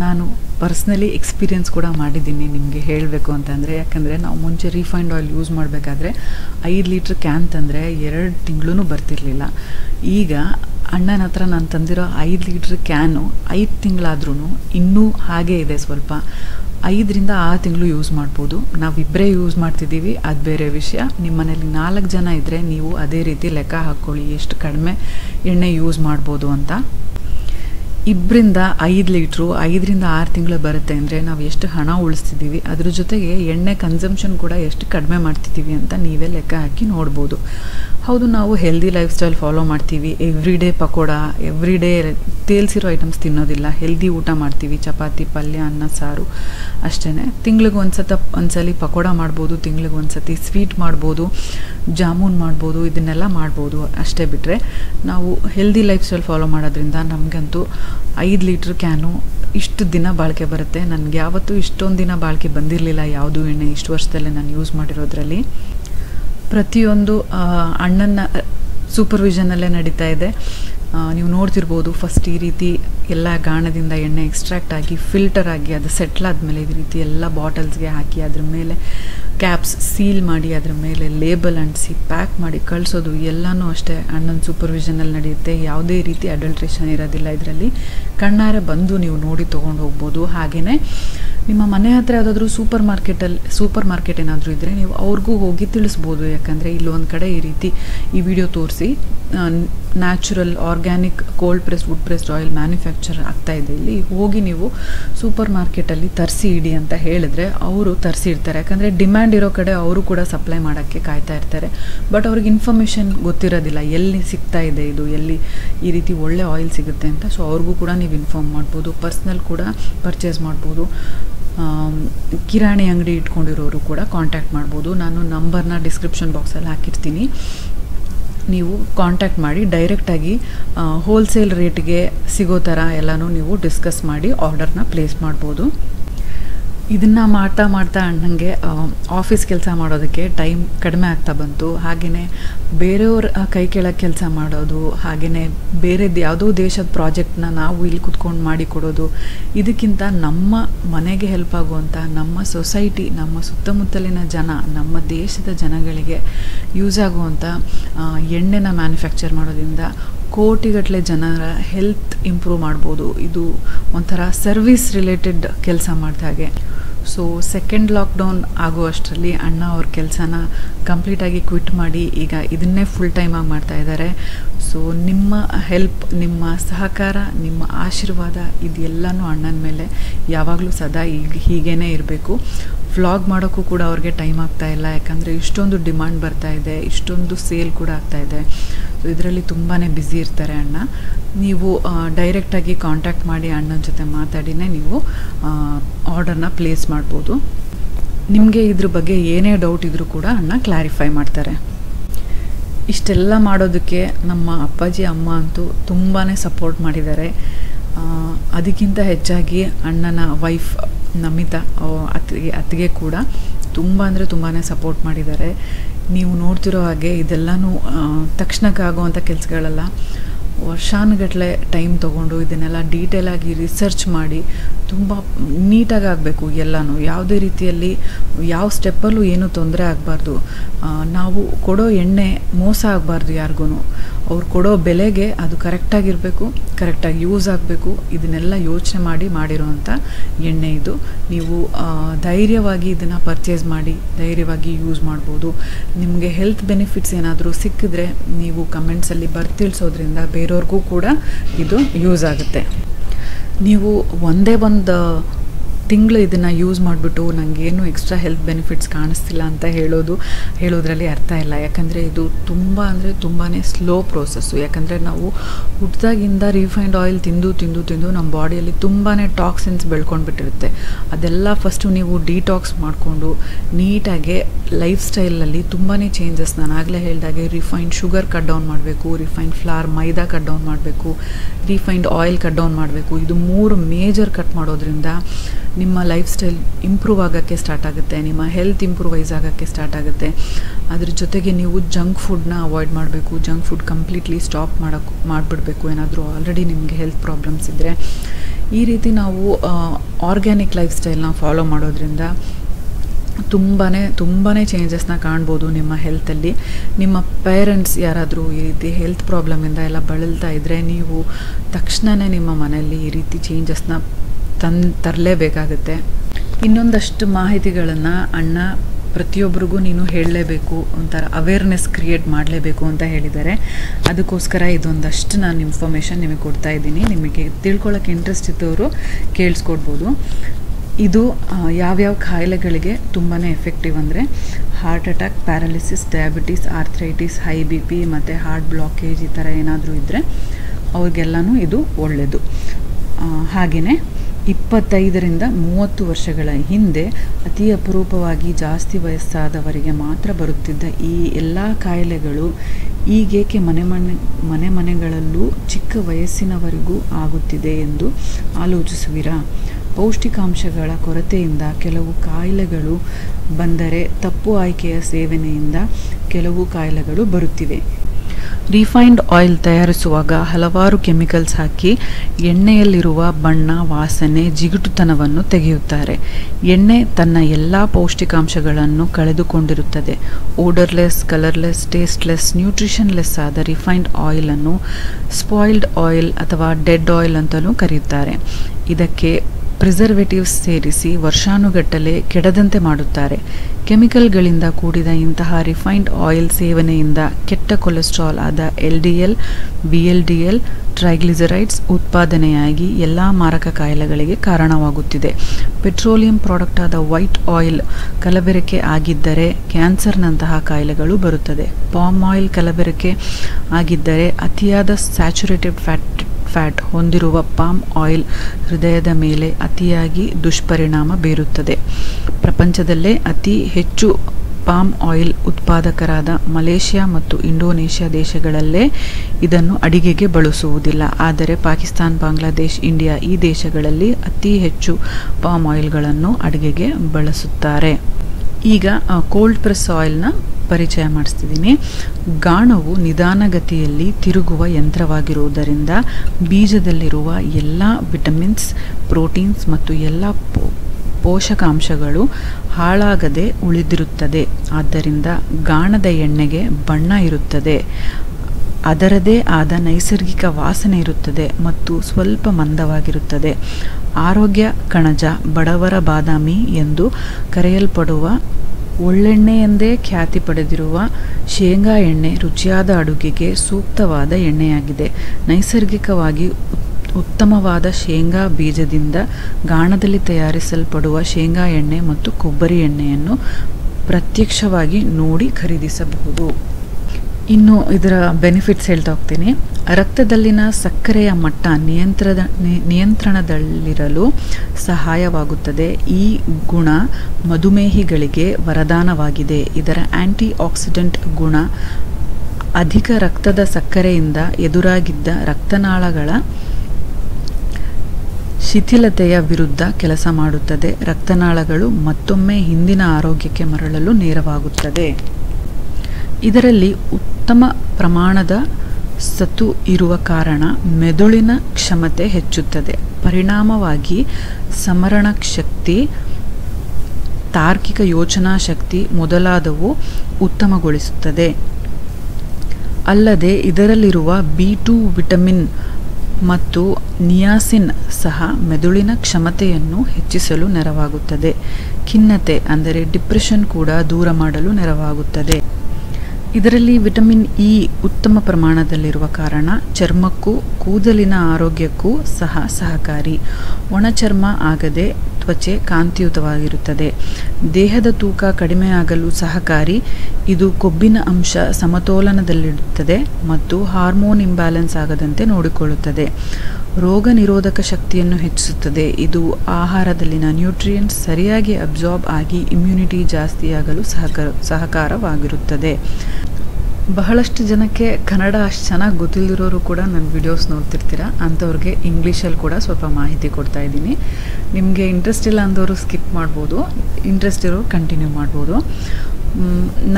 ನಾನು ಪರ್ಸ್ನಲಿ ಎಕ್ಸ್ಪೀರಿಯೆನ್ಸ್ ಕೂಡ ಮಾಡಿದ್ದೀನಿ ನಿಮಗೆ ಹೇಳಬೇಕು ಅಂತಂದರೆ. ಯಾಕಂದರೆ ನಾವು ಮುಂಚೆ ರಿಫೈನ್ಡ್ ಆಯಿಲ್ ಯೂಸ್ ಮಾಡಬೇಕಾದ್ರೆ 5 liter ಕ್ಯಾನ್ ತಂದರೆ 2 ತಿಂಗಳೂ ಬರ್ತಿರಲಿಲ್ಲ. ಈಗ ಅಣ್ಣನ ಹತ್ರ ನಾನು ತಂದಿರೋ 5 liter ಕ್ಯಾನು 5 ತಿಂಗಳಾದ್ರೂ ಇನ್ನೂ ಹಾಗೇ ಇದೆ, ಸ್ವಲ್ಪ 5 ರಿಂದ 6 ತಿಂಗಳು ಯೂಸ್ ಮಾಡ್ಬೋದು. ನಾವಿಬ್ಬರೇ ಯೂಸ್ ಮಾಡ್ತಿದ್ದೀವಿ ಅದು ಬೇರೆ ವಿಷಯ. ನಿಮ್ಮ ಮನೇಲಿ 4 ಜನ ಇದ್ದರೆ ನೀವು ಅದೇ ರೀತಿ ಲೆಕ್ಕ ಹಾಕ್ಕೊಳ್ಳಿ ಎಷ್ಟು ಕಡಿಮೆ ಎಣ್ಣೆ ಯೂಸ್ ಮಾಡ್ಬೋದು ಅಂತ. ಇಬ್ಬರಿಂದ 5 ಲೀಟರ್ 5 ರಿಂದ 6 ತಿಂಗಳು ಬರುತ್ತೆ ಅಂದ್ರೆ ನಾವು ಎಷ್ಟು ಹಣ ಉಳಿಸ್ತಿದೀವಿ ಅದರ ಜೊತೆಗೆ ಎಣ್ಣೆ ಕನ್ಸಂಪ್ಷನ್ ಕೂಡ ಎಷ್ಟು ಕಡಿಮೆ ಮಾಡ್ತಿದೀವಿ ಅಂತ ನೀವೇ ಲೆಕ್ಕ ಹಾಕಿ ನೋಡಬಹುದು ಹೌದು ನಾವು ಹೆಲ್ದಿ ಲೈಫ್ ಸ್ಟೈಲ್ ಫಾಲೋ ಮಾಡ್ತೀವಿ ಎವ್ರಿಡೇ ಪಕೋಡಾ ಎವ್ರಿಡೇ ತೇಲ್ಸಿರೋ ಐಟಮ್ಸ್ ತಿನ್ನೋದಿಲ್ಲ ಹೆಲ್ದಿ ಊಟ ಮಾಡ್ತೀವಿ ಚಪಾತಿ ಪಲ್ಯ ಅನ್ನ ಸಾರು ಅಷ್ಟೇನೇ ತಿಂಗಳಿಗೆ ಒಂದ್ಸಲಿ ಪಕೋಡಾ ಮಾಡಬಹುದು ತಿಂಗಳಿಗೆ ಒಂದ್ಸತಿ ಸ್ವೀಟ್ ಮಾಡಬಹುದು ಜಾಮೂನ್ ಮಾಡಬಹುದು ಇದನ್ನೆಲ್ಲ ಮಾಡಬಹುದು ಅಷ್ಟೇ ಬಿಟ್ರೆ ನಾವು ಹೆಲ್ದಿ ಲೈಫ್ ಸ್ಟೈಲ್ ಫಾಲೋ ಮಾಡೋದ್ರಿಂದ ನಮಗಂತೂ 5 ಲೀಟರ್ ಕ್ಯಾನ್ ಇಷ್ಟು ದಿನ ಬಾಳಿಕೆ ಬರುತ್ತೆ ನನಗೆ ಯಾವತ್ತೂ ಇಷ್ಟೊಂದು ದಿನ ಬಾಳಿಕೆ ಬಂದಿರಲಿಲ್ಲ ಯಾವುದು ಎಣ್ಣೆ ಇಷ್ಟು ವರ್ಷದಲ್ಲಿ ನಾನು ಯೂಸ್ ಮಾಡಿರೋದ್ರಲ್ಲಿ ಪ್ರತಿಯೊಂದು ಅಣ್ಣನ ಸೂಪರ್ವಿಷನ್ ಅಲ್ಲೇ ನಡೆಯತಾ ಇದೆ ನೀವು ನೋಡ್ತಿರಬಹುದು ಫಸ್ಟ್ ಈ ರೀತಿ ಎಲ್ಲ ಗಾಣದಿಂದ ಎಣ್ಣೆ ಎಕ್ಸ್ಟ್ರಾಕ್ಟ್ ಆಗಿ ಫಿಲ್ಟರ್ ಆಗಿ ಅದು ಸೆಟ್ಲ್ ಆದಮೇಲೆ ಈ ರೀತಿ ಎಲ್ಲ ಬಾಟಲ್ಸ್ ಗೆ ಹಾಕಿ ಅದರ ಮೇಲೆ ಕ್ಯಾಪ್ಸ್ ಸೀಲ್ ಮಾಡಿ ಅದರ ಮೇಲೆ ಲೇಬಲ್ ಅಂಟಿಸಿ ಪ್ಯಾಕ್ ಮಾಡಿ ಕಳಿಸೋದು ಎಲ್ಲಾನೂ ಅಷ್ಟೇ ಅಣ್ಣನ ಸೂಪರ್ವಿಷನ್ ಅಲ್ಲಿ ನಡೆಯುತ್ತೆ ಯಾವುದೇ ರೀತಿ ಅಡಲ್ಟ್ರೇಷನ್ ಇರೋದಿಲ್ಲ ಇದರಲ್ಲಿ ಕಣ್ಣಾರೆ ಬಂದು ನೀವು ನೋಡಿ ತಗೊಂಡು ಹೋಗಬಹುದು ಹಾಗೇನೇ ನಿಮ್ಮ ಮನೆ ಹತ್ರ ಯಾವುದಾದರೂ ಸೂಪರ್ ಮಾರ್ಕೆಟ್ ಏನಾದರೂ ಇದ್ದರೆ ನೀವು ಅವ್ರಿಗೂ ಹೋಗಿ ತಿಳಿಸಬಹುದು ಯಾಕಂದ್ರೆ ಇಲ್ಲೊಂದು ಕಡೆ ಈ ರೀತಿ ಈ ವಿಡಿಯೋ ತೋರಿಸಿ natural organic cold press wood press oil manufacture ಆಗ್ತಾ ಇದೆ ಇಲ್ಲಿ ಹೋಗಿ ನೀವು ಸೂಪರ್ ಮಾರ್ಕೆಟಲ್ಲಿ ತರಿಸಿ ಇಡಿ ಅಂತ ಹೇಳಿದ್ರೆ ಅವರು ತರಿಸಿ ಇರ್ತಾರೆ ಯಾಕಂದರೆ ಡಿಮ್ಯಾಂಡ್ ಇರೋ ಕಡೆ ಅವರು ಕೂಡ ಸಪ್ಲೈ ಮಾಡೋಕ್ಕೆ ಕಾಯ್ತಾ ಇರ್ತಾರೆ ಬಟ್ ಅವ್ರಿಗೆ ಇನ್ಫಾರ್ಮೇಷನ್ ಗೊತ್ತಿರೋದಿಲ್ಲ ಎಲ್ಲಿ ಸಿಗ್ತಾ ಇದೆ ಇದು ಎಲ್ಲಿ ಈ ರೀತಿ ಒಳ್ಳೆ ಆಯಿಲ್ ಸಿಗುತ್ತೆ ಅಂತ ಸೊ ಅವ್ರಿಗೂ ಕೂಡ ನೀವು ಇನ್ಫಾರ್ಮ್ ಮಾಡ್ಬೋದು ಪರ್ಸ್ನಲ್ ಕೂಡ ಪರ್ಚೇಸ್ ಮಾಡ್ಬೋದು ಕಿರಾಣಿ ಅಂಗಡಿ ಇಟ್ಕೊಂಡಿರೋರು ಕೂಡ ಕಾಂಟ್ಯಾಕ್ಟ್ ಮಾಡ್ಬೋದು ನಾನು ನಂಬರ್ನ ಡಿಸ್ಕ್ರಿಪ್ಷನ್ ಬಾಕ್ಸಲ್ಲಿ ಹಾಕಿರ್ತೀನಿ ನೀವು ಕಾಂಟ್ಯಾಕ್ಟ್ ಮಾಡಿ ಡೈರೆಕ್ಟಾಗಿ ಹೋಲ್ಸೇಲ್ ರೇಟ್ಗೆ ಸಿಗೋ ಥರ ಎಲ್ಲನೂ ನೀವು ಡಿಸ್ಕಸ್ ಮಾಡಿ ಆರ್ಡರ್ನ ಪ್ಲೇಸ್ ಮಾಡ್ಬೋದು ಇದನ್ನು ಮಾಡ್ತಾ ಮಾಡ್ತಾ ನನಗೆ ಆಫೀಸ್ ಕೆಲಸ ಮಾಡೋದಕ್ಕೆ ಟೈಮ್ ಕಡಿಮೆ ಆಗ್ತಾ ಬಂತು ಹಾಗೆಯೇ ಬೇರೆಯವ್ರ ಕೈ ಕೆಳಗೆ ಕೆಲಸ ಮಾಡೋದು ಹಾಗೆಯೇ ಬೇರೆದು ಯಾವುದೋ ದೇಶದ ಪ್ರಾಜೆಕ್ಟ್ನ ನಾವು ಇಲ್ಲಿ ಕೂತ್ಕೊಂಡು ಮಾಡಿಕೊಡೋದು ಇದಕ್ಕಿಂತ ನಮ್ಮ ಮನೆಗೆ ಹೆಲ್ಪ್ ಆಗುವಂಥ ನಮ್ಮ ಸೊಸೈಟಿ ನಮ್ಮ ಸುತ್ತಮುತ್ತಲಿನ ಜನ ನಮ್ಮ ದೇಶದ ಜನಗಳಿಗೆ ಯೂಸ್ ಆಗುವಂಥ ಎಣ್ಣೆನ ಮ್ಯಾನುಫ್ಯಾಕ್ಚರ್ ಮಾಡೋದ್ರಿಂದ ಕೋಟಿಗಟ್ಟಲೆ ಜನರ ಹೆಲ್ತ್ ಇಂಪ್ರೂವ್ ಮಾಡ್ಬೋದು ಇದು ಒಂಥರ ಸರ್ವಿಸ್ ರಿಲೇಟೆಡ್ ಕೆಲಸ ಮಾಡಿದ ಹಾಗೆ ಸೊ ಸೆಕೆಂಡ್ ಲಾಕ್ಡೌನ್ ಆಗುವಷ್ಟರಲ್ಲಿ ಅಣ್ಣ ಅವ್ರ ಕೆಲಸನ ಕಂಪ್ಲೀಟಾಗಿ ಕ್ವಿಟ್ ಮಾಡಿ ಈಗ ಇದನ್ನೇ ಫುಲ್ ಟೈಮಾಗಿ ಮಾಡ್ತಾ ಇದ್ದಾರೆ ಸೊ ನಿಮ್ಮ ಹೆಲ್ಪ್ ನಿಮ್ಮ ಸಹಕಾರ ನಿಮ್ಮ ಆಶೀರ್ವಾದ ಇದೆಲ್ಲನೂ ಅಣ್ಣನ ಮೇಲೆ ಯಾವಾಗಲೂ ಸದಾ ಹೀಗೇನೇ ಇರಬೇಕು ವ್ಲಾಗ್ ಮಾಡೋಕ್ಕೂ ಕೂಡ ಅವ್ರಿಗೆ ಟೈಮ್ ಆಗ್ತಾಯಿಲ್ಲ ಯಾಕಂದರೆ ಇಷ್ಟೊಂದು ಡಿಮ್ಯಾಂಡ್ ಬರ್ತಾಯಿದೆ ಇಷ್ಟೊಂದು ಸೇಲ್ ಕೂಡ ಆಗ್ತಾಯಿದೆ ಸೊ ಇದರಲ್ಲಿ ತುಂಬಾ ಬ್ಯುಸಿ ಇರ್ತಾರೆ ಅಣ್ಣ ನೀವು ಡೈರೆಕ್ಟಾಗಿ ಕಾಂಟ್ಯಾಕ್ಟ್ ಮಾಡಿ ಅಣ್ಣನ ಜೊತೆ ಮಾತಾಡಿನೇ ನೀವು ಆರ್ಡರ್ನ ಪ್ಲೇಸ್ ಮಾಡ್ಬೋದು ನಿಮಗೆ ಇದ್ರ ಬಗ್ಗೆ ಏನೇ ಡೌಟ್ ಇದ್ರೂ ಕೂಡ ಅಣ್ಣ ಕ್ಲಾರಿಫೈ ಮಾಡ್ತಾರೆ ಇಷ್ಟೆಲ್ಲ ಮಾಡೋದಕ್ಕೆ ನಮ್ಮ ಅಪ್ಪಾಜಿ ಅಮ್ಮ ಅಂತೂ ತುಂಬಾ ಸಪೋರ್ಟ್ ಮಾಡಿದ್ದಾರೆ ಅದಕ್ಕಿಂತ ಹೆಚ್ಚಾಗಿ ಅಣ್ಣನ ವೈಫ್ ನಮಿತಾ ಅತ್ತಿಗೆ ಕೂಡ ತುಂಬಾ ಸಪೋರ್ಟ್ ಮಾಡಿದ್ದಾರೆ ನೀವು ನೋಡ್ತಿರೋ ಹಾಗೆ ಇದೆಲ್ಲನೂ ತಕ್ಷಣಕ್ಕಾಗುವಂಥ ಕೆಲಸಗಳಲ್ಲ ವರ್ಷಾನುಗಟ್ಟಲೆ ಟೈಮ್ ತೊಗೊಂಡು ಇದನ್ನೆಲ್ಲ ಡೀಟೇಲಾಗಿ ರಿಸರ್ಚ್ ಮಾಡಿ ತುಂಬ ನೀಟಾಗಿ ಆಗಬೇಕು ಎಲ್ಲನೂ ಯಾವುದೇ ರೀತಿಯಲ್ಲಿ ಯಾವ ಸ್ಟೆಪ್ಪಲ್ಲೂ ಏನೂ ತೊಂದರೆ ಆಗಬಾರ್ದು ನಾವು ಕೊಡೋ ಎಣ್ಣೆ ಮೋಸ ಆಗಬಾರ್ದು ಯಾರಿಗೂ ಅವ್ರು ಕೊಡೋ ಬೆಲೆಗೆ ಅದು ಕರೆಕ್ಟಾಗಿರಬೇಕು ಕರೆಕ್ಟಾಗಿ ಯೂಸ್ ಆಗಬೇಕು ಇದನ್ನೆಲ್ಲ ಯೋಚನೆ ಮಾಡಿ ಮಾಡಿರೋವಂಥ ಎಣ್ಣೆ ಇದು ನೀವು ಧೈರ್ಯವಾಗಿ ಇದನ್ನು ಪರ್ಚೇಸ್ ಮಾಡಿ ಧೈರ್ಯವಾಗಿ ಯೂಸ್ ಮಾಡ್ಬೋದು ನಿಮಗೆ ಹೆಲ್ತ್ ಬೆನಿಫಿಟ್ಸ್ ಏನಾದರೂ ಸಿಕ್ಕಿದ್ರೆ ನೀವು ಕಮೆಂಟ್ಸಲ್ಲಿ ಬರ್ತಿಳಿಸೋದ್ರಿಂದ ಬೇರೆಯವ್ರಿಗೂ ಕೂಡ ಇದು ಯೂಸ್ ಆಗುತ್ತೆ ನೀವು ಒಂದೇ ಒಂದು ತಿಂಗಳು ಇದನ್ನು ಯೂಸ್ ಮಾಡಿಬಿಟ್ಟು ನನಗೇನು ಎಕ್ಸ್ಟ್ರಾ ಹೆಲ್ತ್ ಬೆನಿಫಿಟ್ಸ್ ಕಾಣಿಸ್ತಿಲ್ಲ ಅಂತ ಹೇಳೋದ್ರಲ್ಲಿ ಅರ್ಥ ಇಲ್ಲ ಯಾಕಂದರೆ ಇದು ತುಂಬಾ ಸ್ಲೋ ಪ್ರೋಸೆಸ್ಸು ಯಾಕಂದರೆ ನಾವು ಹುಟ್ಟಿದಾಗಿಂದ ರಿಫೈನ್ಡ್ ಆಯಿಲ್ ತಿಂದು ನಮ್ಮ ಬಾಡಿಯಲ್ಲಿ ತುಂಬಾ ಟಾಕ್ಸಿನ್ಸ್ ಬೆಳ್ಕೊಂಡು ಬಿಟ್ಟಿರುತ್ತೆ ಅದೆಲ್ಲ ಫಸ್ಟು ನೀವು ಡಿಟಾಕ್ಸ್ ಮಾಡಿಕೊಂಡು ನೀಟಾಗೆ ಲೈಫ್ ಸ್ಟೈಲಲ್ಲಿ ತುಂಬಾ ಚೇಂಜಸ್ ನಾನು ಆಗಲೇ ಹೇಳಿದಾಗೆ ರಿಫೈನ್ಡ್ ಶುಗರ್ ಕಟ್ ಡೌನ್ ಮಾಡಬೇಕು refined flour maida cut down ಮಾಡಬೇಕು ರಿಫೈನ್ಡ್ ಆಯಿಲ್ ಕಟ್ ಡೌನ್ ಮಾಡಬೇಕು ಇದು 3 ಮೇಜರ್ ಕಟ್ ಮಾಡೋದ್ರಿಂದ ನಿಮ್ಮ ಲೈಫ್ ಸ್ಟೈಲ್ ಇಂಪ್ರೂವ್ ಆಗೋಕ್ಕೆ ಸ್ಟಾರ್ಟ್ ಆಗುತ್ತೆ ನಿಮ್ಮ ಹೆಲ್ತ್ ಇಂಪ್ರೂವೈಸ್ ಆಗೋಕ್ಕೆ ಸ್ಟಾರ್ಟ್ ಆಗುತ್ತೆ ಅದ್ರ ಜೊತೆಗೆ ನೀವು ಜಂಕ್ ಫುಡ್ನ ಅವಾಯ್ಡ್ ಮಾಡಬೇಕು ಜಂಕ್ ಫುಡ್ ಕಂಪ್ಲೀಟ್ಲಿ ಸ್ಟಾಪ್ ಮಾಡಿಬಿಡಬೇಕು ಏನಾದರೂ ಆಲ್ರೆಡಿ ನಿಮಗೆ ಹೆಲ್ತ್ ಪ್ರಾಬ್ಲಮ್ಸ್ ಇದ್ದರೆ ಈ ರೀತಿ ನಾವು ಆರ್ಗ್ಯಾನಿಕ್ ಲೈಫ್ ಸ್ಟೈಲ್ನ ಫಾಲೋ ಮಾಡೋದ್ರಿಂದ ತುಂಬಾ ಚೇಂಜಸ್ನ ಕಾಣ್ಬೋದು ನಿಮ್ಮ ಹೆಲ್ತಲ್ಲಿ ನಿಮ್ಮ ಪೇರೆಂಟ್ಸ್ ಯಾರಾದರೂ ಈ ರೀತಿ ಹೆಲ್ತ್ ಪ್ರಾಬ್ಲಮಿಂದ ಎಲ್ಲ ಬಳಲ್ತಾ ಇದ್ದರೆ ನೀವು ತಕ್ಷಣವೇ ನಿಮ್ಮ ಮನೆಯಲ್ಲಿ ಈ ರೀತಿ ಚೇಂಜಸ್ನ ತರಲೇಬೇಕಾಗುತ್ತೆ ಇನ್ನೊಂದಷ್ಟು ಮಾಹಿತಿಗಳನ್ನು ಅಣ್ಣ ಪ್ರತಿಯೊಬ್ಬರಿಗೂ ನೀನು ಹೇಳಲೇಬೇಕು, ಒಂತರ ಅವೇರ್ನೆಸ್ ಕ್ರಿಯೇಟ್ ಮಾಡಲೇಬೇಕು ಅಂತ ಹೇಳಿದ್ದಾರೆ. ಅದಕ್ಕೋಸ್ಕರ ಇದೊಂದಷ್ಟು ನಾನು ಇನ್ಫಾರ್ಮೇಷನ್ ನಿಮಗೆ ಕೊಡ್ತಾ ಇದ್ದೀನಿ. ನಿಮಗೆ ತಿಳ್ಕೊಳ್ಳೋಕೆ ಇಂಟ್ರೆಸ್ಟ್ ಇದ್ದವರು ಕೇಳಿಸ್ಕೊಡ್ಬೋದು. ಇದು ಯಾವ್ಯಾವ ಕಾಯಿಲೆಗಳಿಗೆ ತುಂಬಾ ಎಫೆಕ್ಟಿವ್ ಅಂದರೆ heart attack, paralysis, diabetes, arthritis, high B P ಮತ್ತು ಹಾರ್ಟ್ ಬ್ಲಾಕೇಜ್ ಈ ಥರ ಏನಾದರೂ ಇದ್ದರೆ ಅವ್ರಿಗೆಲ್ಲನೂ ಇದು ಒಳ್ಳೆಯದು. ಹಾಗೆಯೇ 25 ರಿಂದ 30 ವರ್ಷಗಳ ಹಿಂದೆ ಅತಿ ಅಪರೂಪವಾಗಿ ಜಾಸ್ತಿ ವಯಸ್ಸಾದವರಿಗೆ ಮಾತ್ರ ಬರುತ್ತಿದ್ದ ಈ ಎಲ್ಲ ಕಾಯಿಲೆಗಳು ಈಗೇಕೆ ಮನೆಮನೆಗಳಲ್ಲೂ ಚಿಕ್ಕ ವಯಸ್ಸಿನವರೆಗೂ ಆಗುತ್ತಿದೆ ಎಂದು ಆಲೋಚಿಸುವಿರಾ? ಪೌಷ್ಟಿಕಾಂಶಗಳ ಕೊರತೆಯಿಂದ ಕೆಲವು ಕಾಯಿಲೆಗಳು ಬಂದರೆ ತಪ್ಪು ಆಯ್ಕೆಯ ಸೇವನೆಯಿಂದ ಕೆಲವು ಕಾಯಿಲೆಗಳು ಬರುತ್ತಿವೆ. ರಿಫೈನ್ಡ್ ಆಯಿಲ್ ತಯಾರಿಸುವಾಗ ಹಲವಾರು ಕೆಮಿಕಲ್ಸ್ ಹಾಕಿ ಎಣ್ಣೆಯಲ್ಲಿರುವ ಬಣ್ಣ, ವಾಸನೆ, ಜಿಗುಟುತನವನ್ನು ತೆಗೆಯುತ್ತಾರೆ. ಎಣ್ಣೆ ತನ್ನ ಎಲ್ಲ ಪೌಷ್ಟಿಕಾಂಶಗಳನ್ನು ಕಳೆದುಕೊಂಡಿರುತ್ತದೆ. ಓಡರ್ಲೆಸ್, ಕಲರ್ಲೆಸ್, ಟೇಸ್ಟ್ಲೆಸ್, ನ್ಯೂಟ್ರಿಷನ್ಲೆಸ್ ಆದ ರಿಫೈನ್ಡ್ ಆಯಿಲನ್ನು ಸ್ಪಾಯಿಲ್ಡ್ ಆಯಿಲ್ ಅಥವಾ ಡೆಡ್ ಆಯಿಲ್ ಅಂತಲೂ ಕರೆಯುತ್ತಾರೆ. ಇದಕ್ಕೆ ಪ್ರಿಸರ್ವೇಟಿವ್ಸ್ ಸೇರಿಸಿ ವರ್ಷಾನುಗಟ್ಟಲೆ ಕೆಡದಂತೆ ಮಾಡುತ್ತಾರೆ. ಕೆಮಿಕಲ್ಗಳಿಂದ ಕೂಡಿದ ಇಂತಹ ರಿಫೈನ್ಡ್ ಆಯಿಲ್ ಸೇವನೆಯಿಂದ ಕೆಟ್ಟ ಕೊಲೆಸ್ಟ್ರಾಲ್ ಆದ LDL, BLDL, ಟ್ರೈಗ್ಲಿಸರೈಡ್ಸ್ ಉತ್ಪಾದನೆಯಾಗಿ ಎಲ್ಲ ಮಾರಕ ಕಾಯಿಲೆಗಳಿಗೆ ಕಾರಣವಾಗುತ್ತಿದೆ. ಪೆಟ್ರೋಲಿಯಂ ಪ್ರಾಡಕ್ಟ್ ಆದ ವೈಟ್ ಆಯಿಲ್ ಕಲಬೆರಕೆ ಆಗಿದ್ದರೆ ಕ್ಯಾನ್ಸರ್ನಂತಹ ಕಾಯಿಲೆಗಳು ಬರುತ್ತದೆ. ಪಾಮ್ ಆಯಿಲ್ ಕಲಬೆರಕೆ ಆಗಿದ್ದರೆ ಅತಿಯಾದ ಸ್ಯಾಚುರೇಟೆಡ್ ಫ್ಯಾಟ್ ಹೊಂದಿರುವ ಪಾಮ್ ಆಯಿಲ್ ಹೃದಯದ ಮೇಲೆ ಅತಿಯಾಗಿ ದುಷ್ಪರಿಣಾಮ ಬೀರುತ್ತದೆ. ಪ್ರಪಂಚದಲ್ಲೇ ಅತಿ ಹೆಚ್ಚು ಪಾಮ್ ಆಯಿಲ್ ಉತ್ಪಾದಕರಾದ ಮಲೇಷಿಯಾ ಮತ್ತು ಇಂಡೋನೇಷ್ಯಾ ದೇಶಗಳಲ್ಲೇ ಇದನ್ನು ಅಡಿಗೆಗೆ ಬಳಸುವುದಿಲ್ಲ. ಆದರೆ ಪಾಕಿಸ್ತಾನ್, ಬಾಂಗ್ಲಾದೇಶ್, ಇಂಡಿಯಾ ಈ ದೇಶಗಳಲ್ಲಿ ಅತಿ ಹೆಚ್ಚು ಪಾಮ್ ಆಯಿಲ್ಗಳನ್ನು ಅಡಿಗೆಗೆ ಬಳಸುತ್ತಾರೆ. ಈಗ ಕೋಲ್ಡ್ ಪ್ರೆಸ್ ಆಯಿಲ್ನ ಪರಿಚಯ ಮಾಡಿಸ್ತಿದ್ದೀನಿ. ಗಾಣವು ನಿಧಾನಗತಿಯಲ್ಲಿ ತಿರುಗುವ ಯಂತ್ರವಾಗಿರುವುದರಿಂದ ಬೀಜದಲ್ಲಿರುವ ಎಲ್ಲ ವಿಟಮಿನ್ಸ್, ಪ್ರೋಟೀನ್ಸ್ ಮತ್ತು ಎಲ್ಲ ಪೋಷಕಾಂಶಗಳು ಹಾಳಾಗದೆ ಉಳಿದಿರುತ್ತದೆ. ಆದ್ದರಿಂದ ಗಾಣದ ಎಣ್ಣೆಗೆ ಬಣ್ಣ ಇರುತ್ತದೆ, ಅದರದೇ ಆದ ನೈಸರ್ಗಿಕ ವಾಸನೆ ಇರುತ್ತದೆ ಮತ್ತು ಸ್ವಲ್ಪ ಮಂದವಾಗಿರುತ್ತದೆ. ಆರೋಗ್ಯ ಕಣಜ, ಬಡವರ ಬಾದಾಮಿ ಎಂದು ಕರೆಯಲ್ಪಡುವ ಒಳ್ಳೆಣ್ಣೆ ಎಂದೇ ಖ್ಯಾತಿ ಪಡೆದಿರುವ ಶೇಂಗಾ ಎಣ್ಣೆ ರುಚಿಯಾದ ಅಡುಗೆಗೆ ಸೂಕ್ತವಾದ ಎಣ್ಣೆಯಾಗಿದೆ. ನೈಸರ್ಗಿಕವಾಗಿ ಉತ್ತಮವಾದ ಶೇಂಗಾ ಬೀಜದಿಂದ ಗಾಣದಲ್ಲಿ ತಯಾರಿಸಲ್ಪಡುವ ಶೇಂಗಾ ಎಣ್ಣೆ ಮತ್ತು ಕೊಬ್ಬರಿ ಎಣ್ಣೆಯನ್ನು ಪ್ರತ್ಯಕ್ಷವಾಗಿ ನೋಡಿ ಖರೀದಿಸಬಹುದು. ಇನ್ನು ಇದರ ಬೆನಿಫಿಟ್ಸ್ ಹೇಳ್ತಾ ಹೋಗ್ತೀನಿ. ರಕ್ತದಲ್ಲಿನ ಸಕ್ಕರೆಯ ಮಟ್ಟ ನಿಯಂತ್ರಣದಲ್ಲಿರಲು ಸಹಾಯವಾಗುತ್ತದೆ. ಈ ಗುಣ ಮಧುಮೇಹಿಗಳಿಗೆ ವರದಾನವಾಗಿದೆ. ಇದರ ಆಂಟಿ ಆಕ್ಸಿಡೆಂಟ್ ಗುಣ ಅಧಿಕ ರಕ್ತದ ಸಕ್ಕರೆಯಿಂದ ಎದುರಾಗಿದ್ದ ರಕ್ತನಾಳಗಳ ಶಿಥಿಲತೆಯ ವಿರುದ್ಧ ಕೆಲಸ ಮಾಡುತ್ತದೆ. ರಕ್ತನಾಳಗಳು ಮತ್ತೊಮ್ಮೆ ಹಿಂದಿನ ಆರೋಗ್ಯಕ್ಕೆ ಮರಳಲು ನೆರವಾಗುತ್ತದೆ. ಇದರಲ್ಲಿ ಉತ್ತಮ ಪ್ರಮಾಣದ ಸತು ಇರುವ ಕಾರಣ ಮೆದುಳಿನ ಕ್ಷಮತೆ ಹೆಚ್ಚುತ್ತದೆ. ಪರಿಣಾಮವಾಗಿ ಸ್ಮರಣ ಶಕ್ತಿ, ತಾರ್ಕಿಕ ಯೋಚನಾ ಶಕ್ತಿ ಮೊದಲಾದವು ಉತ್ತಮಗೊಳಿಸುತ್ತದೆ. ಅಲ್ಲದೆ ಇದರಲ್ಲಿರುವ B2 ವಿಟಮಿನ್ ಮತ್ತು ನಿಯಾಸಿನ್ ಸಹ ಮೆದುಳಿನ ಕ್ಷಮತೆಯನ್ನು ಹೆಚ್ಚಿಸಲು ನೆರವಾಗುತ್ತದೆ. ಖಿನ್ನತೆ ಅಂದರೆ ಡಿಪ್ರೆಷನ್ ಕೂಡ ದೂರ ಮಾಡಲು ನೆರವಾಗುತ್ತದೆ. ಇದರಲ್ಲಿ ವಿಟಮಿನ್ ಇ ಉತ್ತಮ ಪ್ರಮಾಣದಲ್ಲಿರುವ ಕಾರಣ ಚರ್ಮಕ್ಕೂ ಕೂದಲಿನ ಆರೋಗ್ಯಕ್ಕೂ ಸಹ ಸಹಕಾರಿ. ಒಣಚರ್ಮ ಆಗದೆ ತ್ವಚೆ ಕಾಂತಿಯುತವಾಗಿರುತ್ತದೆ. ದೇಹದ ತೂಕ ಕಡಿಮೆಯಾಗಲು ಸಹಕಾರಿ. ಇದು ಕೊಬ್ಬಿನ ಅಂಶ ಸಮತೋಲನದಲ್ಲಿಡುತ್ತದೆ ಮತ್ತು ಹಾರ್ಮೋನ್ ಇಂಬ್ಯಾಲೆನ್ಸ್ ಆಗದಂತೆ ನೋಡಿಕೊಳ್ಳುತ್ತದೆ. ರೋಗ ನಿರೋಧಕ ಶಕ್ತಿಯನ್ನು ಹೆಚ್ಚಿಸುತ್ತದೆ. ಇದು ಆಹಾರದಲ್ಲಿನ ನ್ಯೂಟ್ರಿಯೆಂಟ್ಸ್ ಸರಿಯಾಗಿ ಅಬ್ಸಾರ್ಬ್ ಆಗಿ ಇಮ್ಯುನಿಟಿ ಜಾಸ್ತಿಯಾಗಲು ಸಹಕಾರವಾಗಿರುತ್ತದೆ. ಬಹಳಷ್ಟು ಜನಕ್ಕೆ ಕನ್ನಡ ಅಷ್ಟು ಚೆನ್ನಾಗಿ ಗೊತ್ತಿಲ್ಲದಿರೋರು ಕೂಡ ನನ್ನ ವಿಡಿಯೋಸ್ ನೋಡ್ತಿರ್ತೀರ, ಅಂಥವ್ರಿಗೆ ಇಂಗ್ಲೀಷಲ್ಲಿ ಕೂಡ ಸ್ವಲ್ಪ ಮಾಹಿತಿ ಕೊಡ್ತಾ ಇದ್ದೀನಿ. ನಿಮಗೆ ಇಂಟ್ರೆಸ್ಟ್ ಇಲ್ಲ ಅಂದವರು ಸ್ಕಿಪ್ ಮಾಡ್ಬೋದು, ಇಂಟ್ರೆಸ್ಟ್ ಇರೋರು ಕಂಟಿನ್ಯೂ ಮಾಡ್ಬೋದು.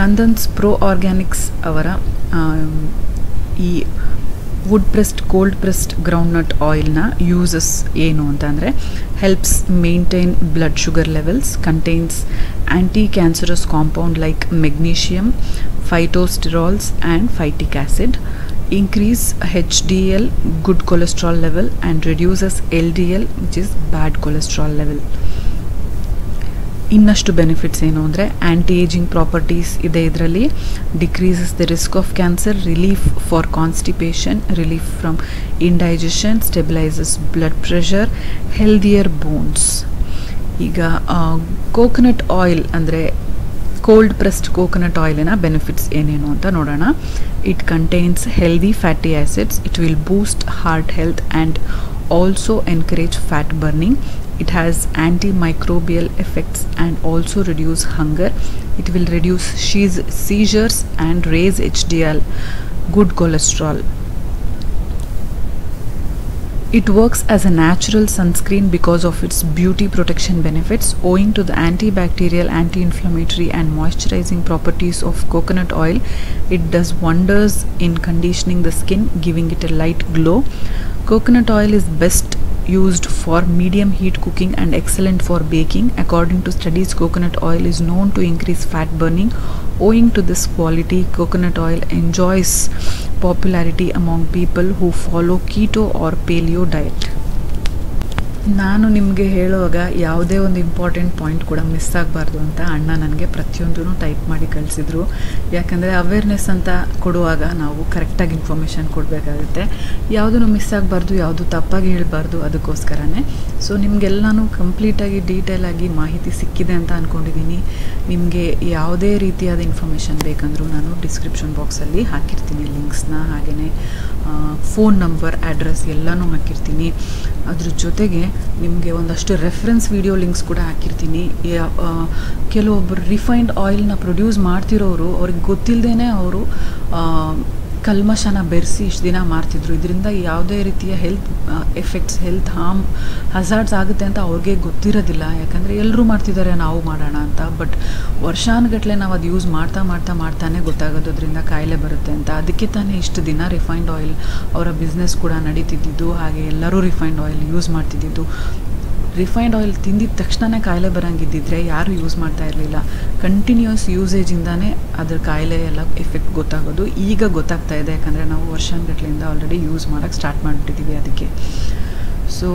ನಂದನ್ಸ್ ಪ್ರೋ ಆರ್ಗ್ಯಾನಿಕ್ಸ್ ಅವರ ಈ wood pressed, cold pressed groundnut ಆಯಿಲ್ನ ಯೂಸಸ್ ಏನು ಅಂತಂದರೆ helps maintain blood sugar levels, contains anti cancerous compound like magnesium, phytosterols and phytic acid, increase HDL good cholesterol level and reduces LDL which is bad cholesterol level. ಇನ್ನಷ್ಟು benefits ಏನು ಅಂದ್ರೆ anti ageing properties ಇದೆ ಇದರಲ್ಲಿ. Decreases the risk of cancer, relief for constipation, relief from indigestion, stabilises blood pressure, healthier bones. ಈಗ coconut oil ಅಂದರೆ cold pressed coconut ಆಯಿಲಿನ benefits ಏನೇನು ಅಂತ ನೋಡೋಣ. It contains healthy fatty acids, it will boost heart health and also encourage fat burning. It has antimicrobial effects and also reduce hunger. It will reduce seizures and raise HDL, good cholesterol. It works as a natural sunscreen because of its beauty protection benefits. Owing to the antibacterial, anti-inflammatory and moisturizing properties of coconut oil, it does wonders in conditioning the skin, giving it a light glow. Coconut oil is best used for medium heat cooking and excellent for baking. According to studies, coconut oil is known to increase fat burning. Owing to this quality, coconut oil enjoys popularity among people who follow keto or paleo diet. ನಾನು ನಿಮಗೆ ಹೇಳುವಾಗ ಯಾವುದೇ ಒಂದು important point ಕೂಡ miss ಆಗಬಾರ್ದು ಅಂತ ಅಣ್ಣ ನನಗೆ ಪ್ರತಿಯೊಂದೂ ಟೈಪ್ ಮಾಡಿ ಕಳಿಸಿದ್ರು. ಯಾಕಂದರೆ ಅವೇರ್ನೆಸ್ ಅಂತ ಕೊಡುವಾಗ ನಾವು ಕರೆಕ್ಟಾಗಿ ಇನ್ಫಾರ್ಮೇಷನ್ ಕೊಡಬೇಕಾಗುತ್ತೆ, ಯಾವುದೂ ಮಿಸ್ ಆಗಬಾರ್ದು, ಯಾವುದು ತಪ್ಪಾಗಿ ಹೇಳಬಾರ್ದು, ಅದಕ್ಕೋಸ್ಕರನೇ. ಸೊ ನಿಮಗೆಲ್ಲನೂ ಕಂಪ್ಲೀಟಾಗಿ ಡೀಟೇಲಾಗಿ ಮಾಹಿತಿ ಸಿಕ್ಕಿದೆ ಅಂತ ಅಂದ್ಕೊಂಡಿದ್ದೀನಿ. ನಿಮಗೆ ಯಾವುದೇ ರೀತಿಯಾದ ಇನ್ಫಾರ್ಮೇಷನ್ ಬೇಕಂದರೂ ನಾನು ಡಿಸ್ಕ್ರಿಪ್ಷನ್ ಬಾಕ್ಸಲ್ಲಿ ಹಾಕಿರ್ತೀನಿ ಲಿಂಕ್ಸ್ನ, ಹಾಗೆಯೇ ಫೋನ್ ನಂಬರ್, ಅಡ್ರೆಸ್ ಎಲ್ಲನೂ ಹಾಕಿರ್ತೀನಿ. ಅದ್ರ ಜೊತೆಗೆ ನಿಮಗೆ ಒಂದಷ್ಟು ರೆಫರೆನ್ಸ್ ವಿಡಿಯೋ ಲಿಂಕ್ಸ್ ಕೂಡ ಹಾಕಿರ್ತೀನಿ. ಕೆಲವೊಬ್ಬರು ರಿಫೈನ್ಡ್ ಆಯಿಲ್ನ ಪ್ರೊಡ್ಯೂಸ್ ಮಾಡ್ತಿರೋರು, ಅವ್ರಿಗೆ ಗೊತ್ತಿಲ್ಲದೇ ಅವರು ಕಲ್ಮಶನ ಬೆರೆಸಿ ಇಷ್ಟು ದಿನ ಮಾಡ್ತಿದ್ರು. ಇದರಿಂದ ಯಾವುದೇ ರೀತಿಯ health effects, health harm, hazards ಆಗುತ್ತೆ ಅಂತ ಅವ್ರಿಗೆ ಗೊತ್ತಿರೋದಿಲ್ಲ. ಯಾಕಂದರೆ ಎಲ್ಲರೂ ಮಾಡ್ತಿದ್ದಾರೆ, ನಾವು ಮಾಡೋಣ ಅಂತ. ಬಟ್ ವರ್ಷಾನುಗಟ್ಟಲೆ ನಾವು ಅದು ಯೂಸ್ ಮಾಡ್ತಾ ಮಾಡ್ತಾ ಮಾಡ್ತಾನೆ ಗೊತ್ತಾಗೋದು ಅದರಿಂದ ಕಾಯಿಲೆ ಬರುತ್ತೆ ಅಂತ. ಅದಕ್ಕೆ ತಾನೇ ಇಷ್ಟು ದಿನ ರಿಫೈನ್ಡ್ ಆಯಿಲ್ ಅವರ ಬಿಸ್ನೆಸ್ ಕೂಡ ನಡೀತಿದ್ದಿದ್ದು, ಹಾಗೆ ಎಲ್ಲರೂ ರಿಫೈನ್ಡ್ ಆಯಿಲ್ ಯೂಸ್ ಮಾಡ್ತಿದ್ದಿದ್ದು. ರಿಫೈನ್ಡ್ ಆಯಿಲ್ ತಿಂದಿದ ತಕ್ಷಣನೇ ಕಾಯಿಲೆ ಬರೋಂಗಿದ್ದಿದ್ರೆ ಯಾರೂ ಯೂಸ್ ಮಾಡ್ತಾ ಇರಲಿಲ್ಲ. ಕಂಟಿನ್ಯೂಯಸ್ ಯೂಸೇಜಿಂದಾನೇ ಅದ್ರ ಕಾಯಿಲೆ ಎಲ್ಲ ಎಫೆಕ್ಟ್ ಗೊತ್ತಾಗೋದು ಈಗ ಗೊತ್ತಾಗ್ತಾ ಇದೆ. ಯಾಕಂದರೆ ನಾವು ವರ್ಷಾನುಗಟ್ಟಲೆಯಿಂದ ಆಲ್ರೆಡಿ ಯೂಸ್ ಮಾಡೋಕ್ಕೆ ಸ್ಟಾರ್ಟ್ ಮಾಡಿಬಿಟ್ಟಿದ್ದೀವಿ. ಅದಕ್ಕೆ ಸೊ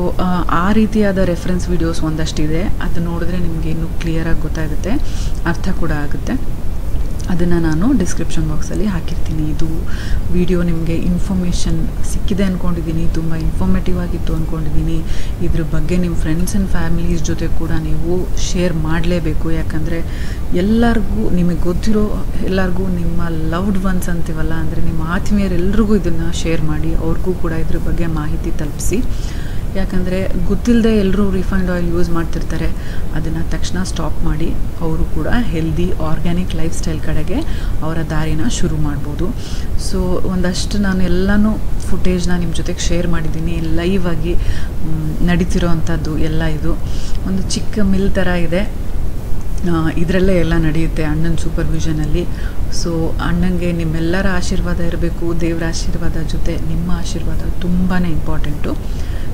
ಆ ರೀತಿಯಾದ ರೆಫರೆನ್ಸ್ ವೀಡಿಯೋಸ್ ಒಂದಷ್ಟಿದೆ, ಅದು ನೋಡಿದ್ರೆ ನಿಮಗೆ ಇನ್ನೂ ಕ್ಲಿಯರಾಗಿ ಗೊತ್ತಾಗುತ್ತೆ, ಅರ್ಥ ಕೂಡ ಆಗುತ್ತೆ. ಅದನ್ನು ನಾನು ಡಿಸ್ಕ್ರಿಪ್ಷನ್ ಬಾಕ್ಸಲ್ಲಿ ಹಾಕಿರ್ತೀನಿ. ಇದು ವಿಡಿಯೋ ನಿಮಗೆ ಇನ್ಫಾರ್ಮೇಷನ್ ಸಿಕ್ಕಿದೆ ಅಂದ್ಕೊಂಡಿದ್ದೀನಿ, ತುಂಬ ಇನ್ಫಾರ್ಮೇಟಿವ್ ಆಗಿತ್ತು ಅಂದ್ಕೊಂಡಿದ್ದೀನಿ. ಇದ್ರ ಬಗ್ಗೆ ನಿಮ್ಮ ಫ್ರೆಂಡ್ಸ್ ಆ್ಯಂಡ್ ಫ್ಯಾಮಿಲೀಸ್ ಜೊತೆ ಕೂಡ ನೀವು ಶೇರ್ ಮಾಡಲೇಬೇಕು. ಯಾಕಂದರೆ ಎಲ್ಲರಿಗೂ, ನಿಮಗೆ ಗೊತ್ತಿರೋ ಎಲ್ಲರಿಗೂ, ನಿಮ್ಮ ಲವ್ಡ್ ಒನ್ಸ್ ಅಂತೀವಲ್ಲ, ಅಂದರೆ ನಿಮ್ಮ ಆತ್ಮೀಯರೆಲ್ಲರಿಗೂ ಇದನ್ನು ಶೇರ್ ಮಾಡಿ, ಅವ್ರಿಗೂ ಕೂಡ ಇದ್ರ ಬಗ್ಗೆ ಮಾಹಿತಿ ತಲುಪಿಸಿ. ಯಾಕಂದರೆ ಗೊತ್ತಿಲ್ಲದೆ ಎಲ್ಲರೂ ರಿಫೈನ್ಡ್ ಆಯಿಲ್ ಯೂಸ್ ಮಾಡ್ತಿರ್ತಾರೆ, ಅದನ್ನು ತಕ್ಷಣ ಸ್ಟಾಪ್ ಮಾಡಿ ಅವರು ಕೂಡ ಹೆಲ್ದಿ ಆರ್ಗ್ಯಾನಿಕ್ ಲೈಫ್ ಸ್ಟೈಲ್ ಕಡೆಗೆ ಅವರ ದಾರಿನ ಶುರು ಮಾಡ್ಬೋದು. ಸೊ ಒಂದಷ್ಟು ನಾನು ಎಲ್ಲನೂ ಫುಟೇಜ್ನ ನಿಮ್ಮ ಜೊತೆಗೆ ಶೇರ್ ಮಾಡಿದ್ದೀನಿ, ಲೈವ್ ಆಗಿ ನಡೀತಿರೋ ಅಂಥದ್ದು ಎಲ್ಲ. ಇದು ಒಂದು ಚಿಕ್ಕ ಮಿಲ್ ಥರ ಇದೆ, ಇದರಲ್ಲೇ ಎಲ್ಲ ನಡೆಯುತ್ತೆ ಅಣ್ಣನ ಸೂಪರ್ವಿಷನಲ್ಲಿ. ಸೊ ಅಣ್ಣನಿಗೆ ನಿಮ್ಮೆಲ್ಲರ ಆಶೀರ್ವಾದ ಇರಬೇಕು, ದೇವರ ಆಶೀರ್ವಾದ ಜೊತೆ ನಿಮ್ಮ ಆಶೀರ್ವಾದ ತುಂಬಾ ಇಂಪಾರ್ಟೆಂಟು.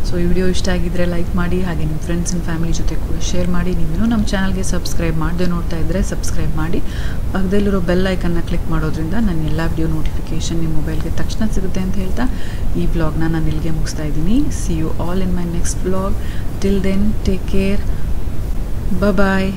ಸೊ ಈ ವಿಡಿಯೋ ಇಷ್ಟ ಆಗಿದ್ದರೆ ಲೈಕ್ ಮಾಡಿ, ಹಾಗೆ ನಿಮ್ಮ ಫ್ರೆಂಡ್ಸ್ ಆ್ಯಂಡ್ ಫ್ಯಾಮಿಲಿ ಜೊತೆ ಕೂಡ ಶೇರ್ ಮಾಡಿ. ನೀವೇನೂ ನಮ್ಮ ಚಾನಲ್ಗೆ ಸಬ್ಸ್ಕ್ರೈಬ್ ಮಾಡದೆ ನೋಡ್ತಾ ಇದ್ದರೆ ಸಬ್ಸ್ಕ್ರೈಬ್ ಮಾಡಿ. ಪಕ್ಕದಲ್ಲಿರೋ ಬೆಲ್ ಐಕನ್ನ ಕ್ಲಿಕ್ ಮಾಡೋದ್ರಿಂದ ನನ್ನ ಎಲ್ಲ ವಿಡಿಯೋ ನೋಟಿಫಿಕೇಷನ್ ನಿಮ್ಮ ಮೊಬೈಲ್ಗೆ ತಕ್ಷಣ ಸಿಗುತ್ತೆ ಅಂತ ಹೇಳ್ತಾ ಈ ವ್ಲಾಗ್ನ ನಾನು ಇಲ್ಲಿಗೆ ಮುಗಿಸ್ತಾ ಇದ್ದೀನಿ. See you all in my next vlog. Till then, take care, bye.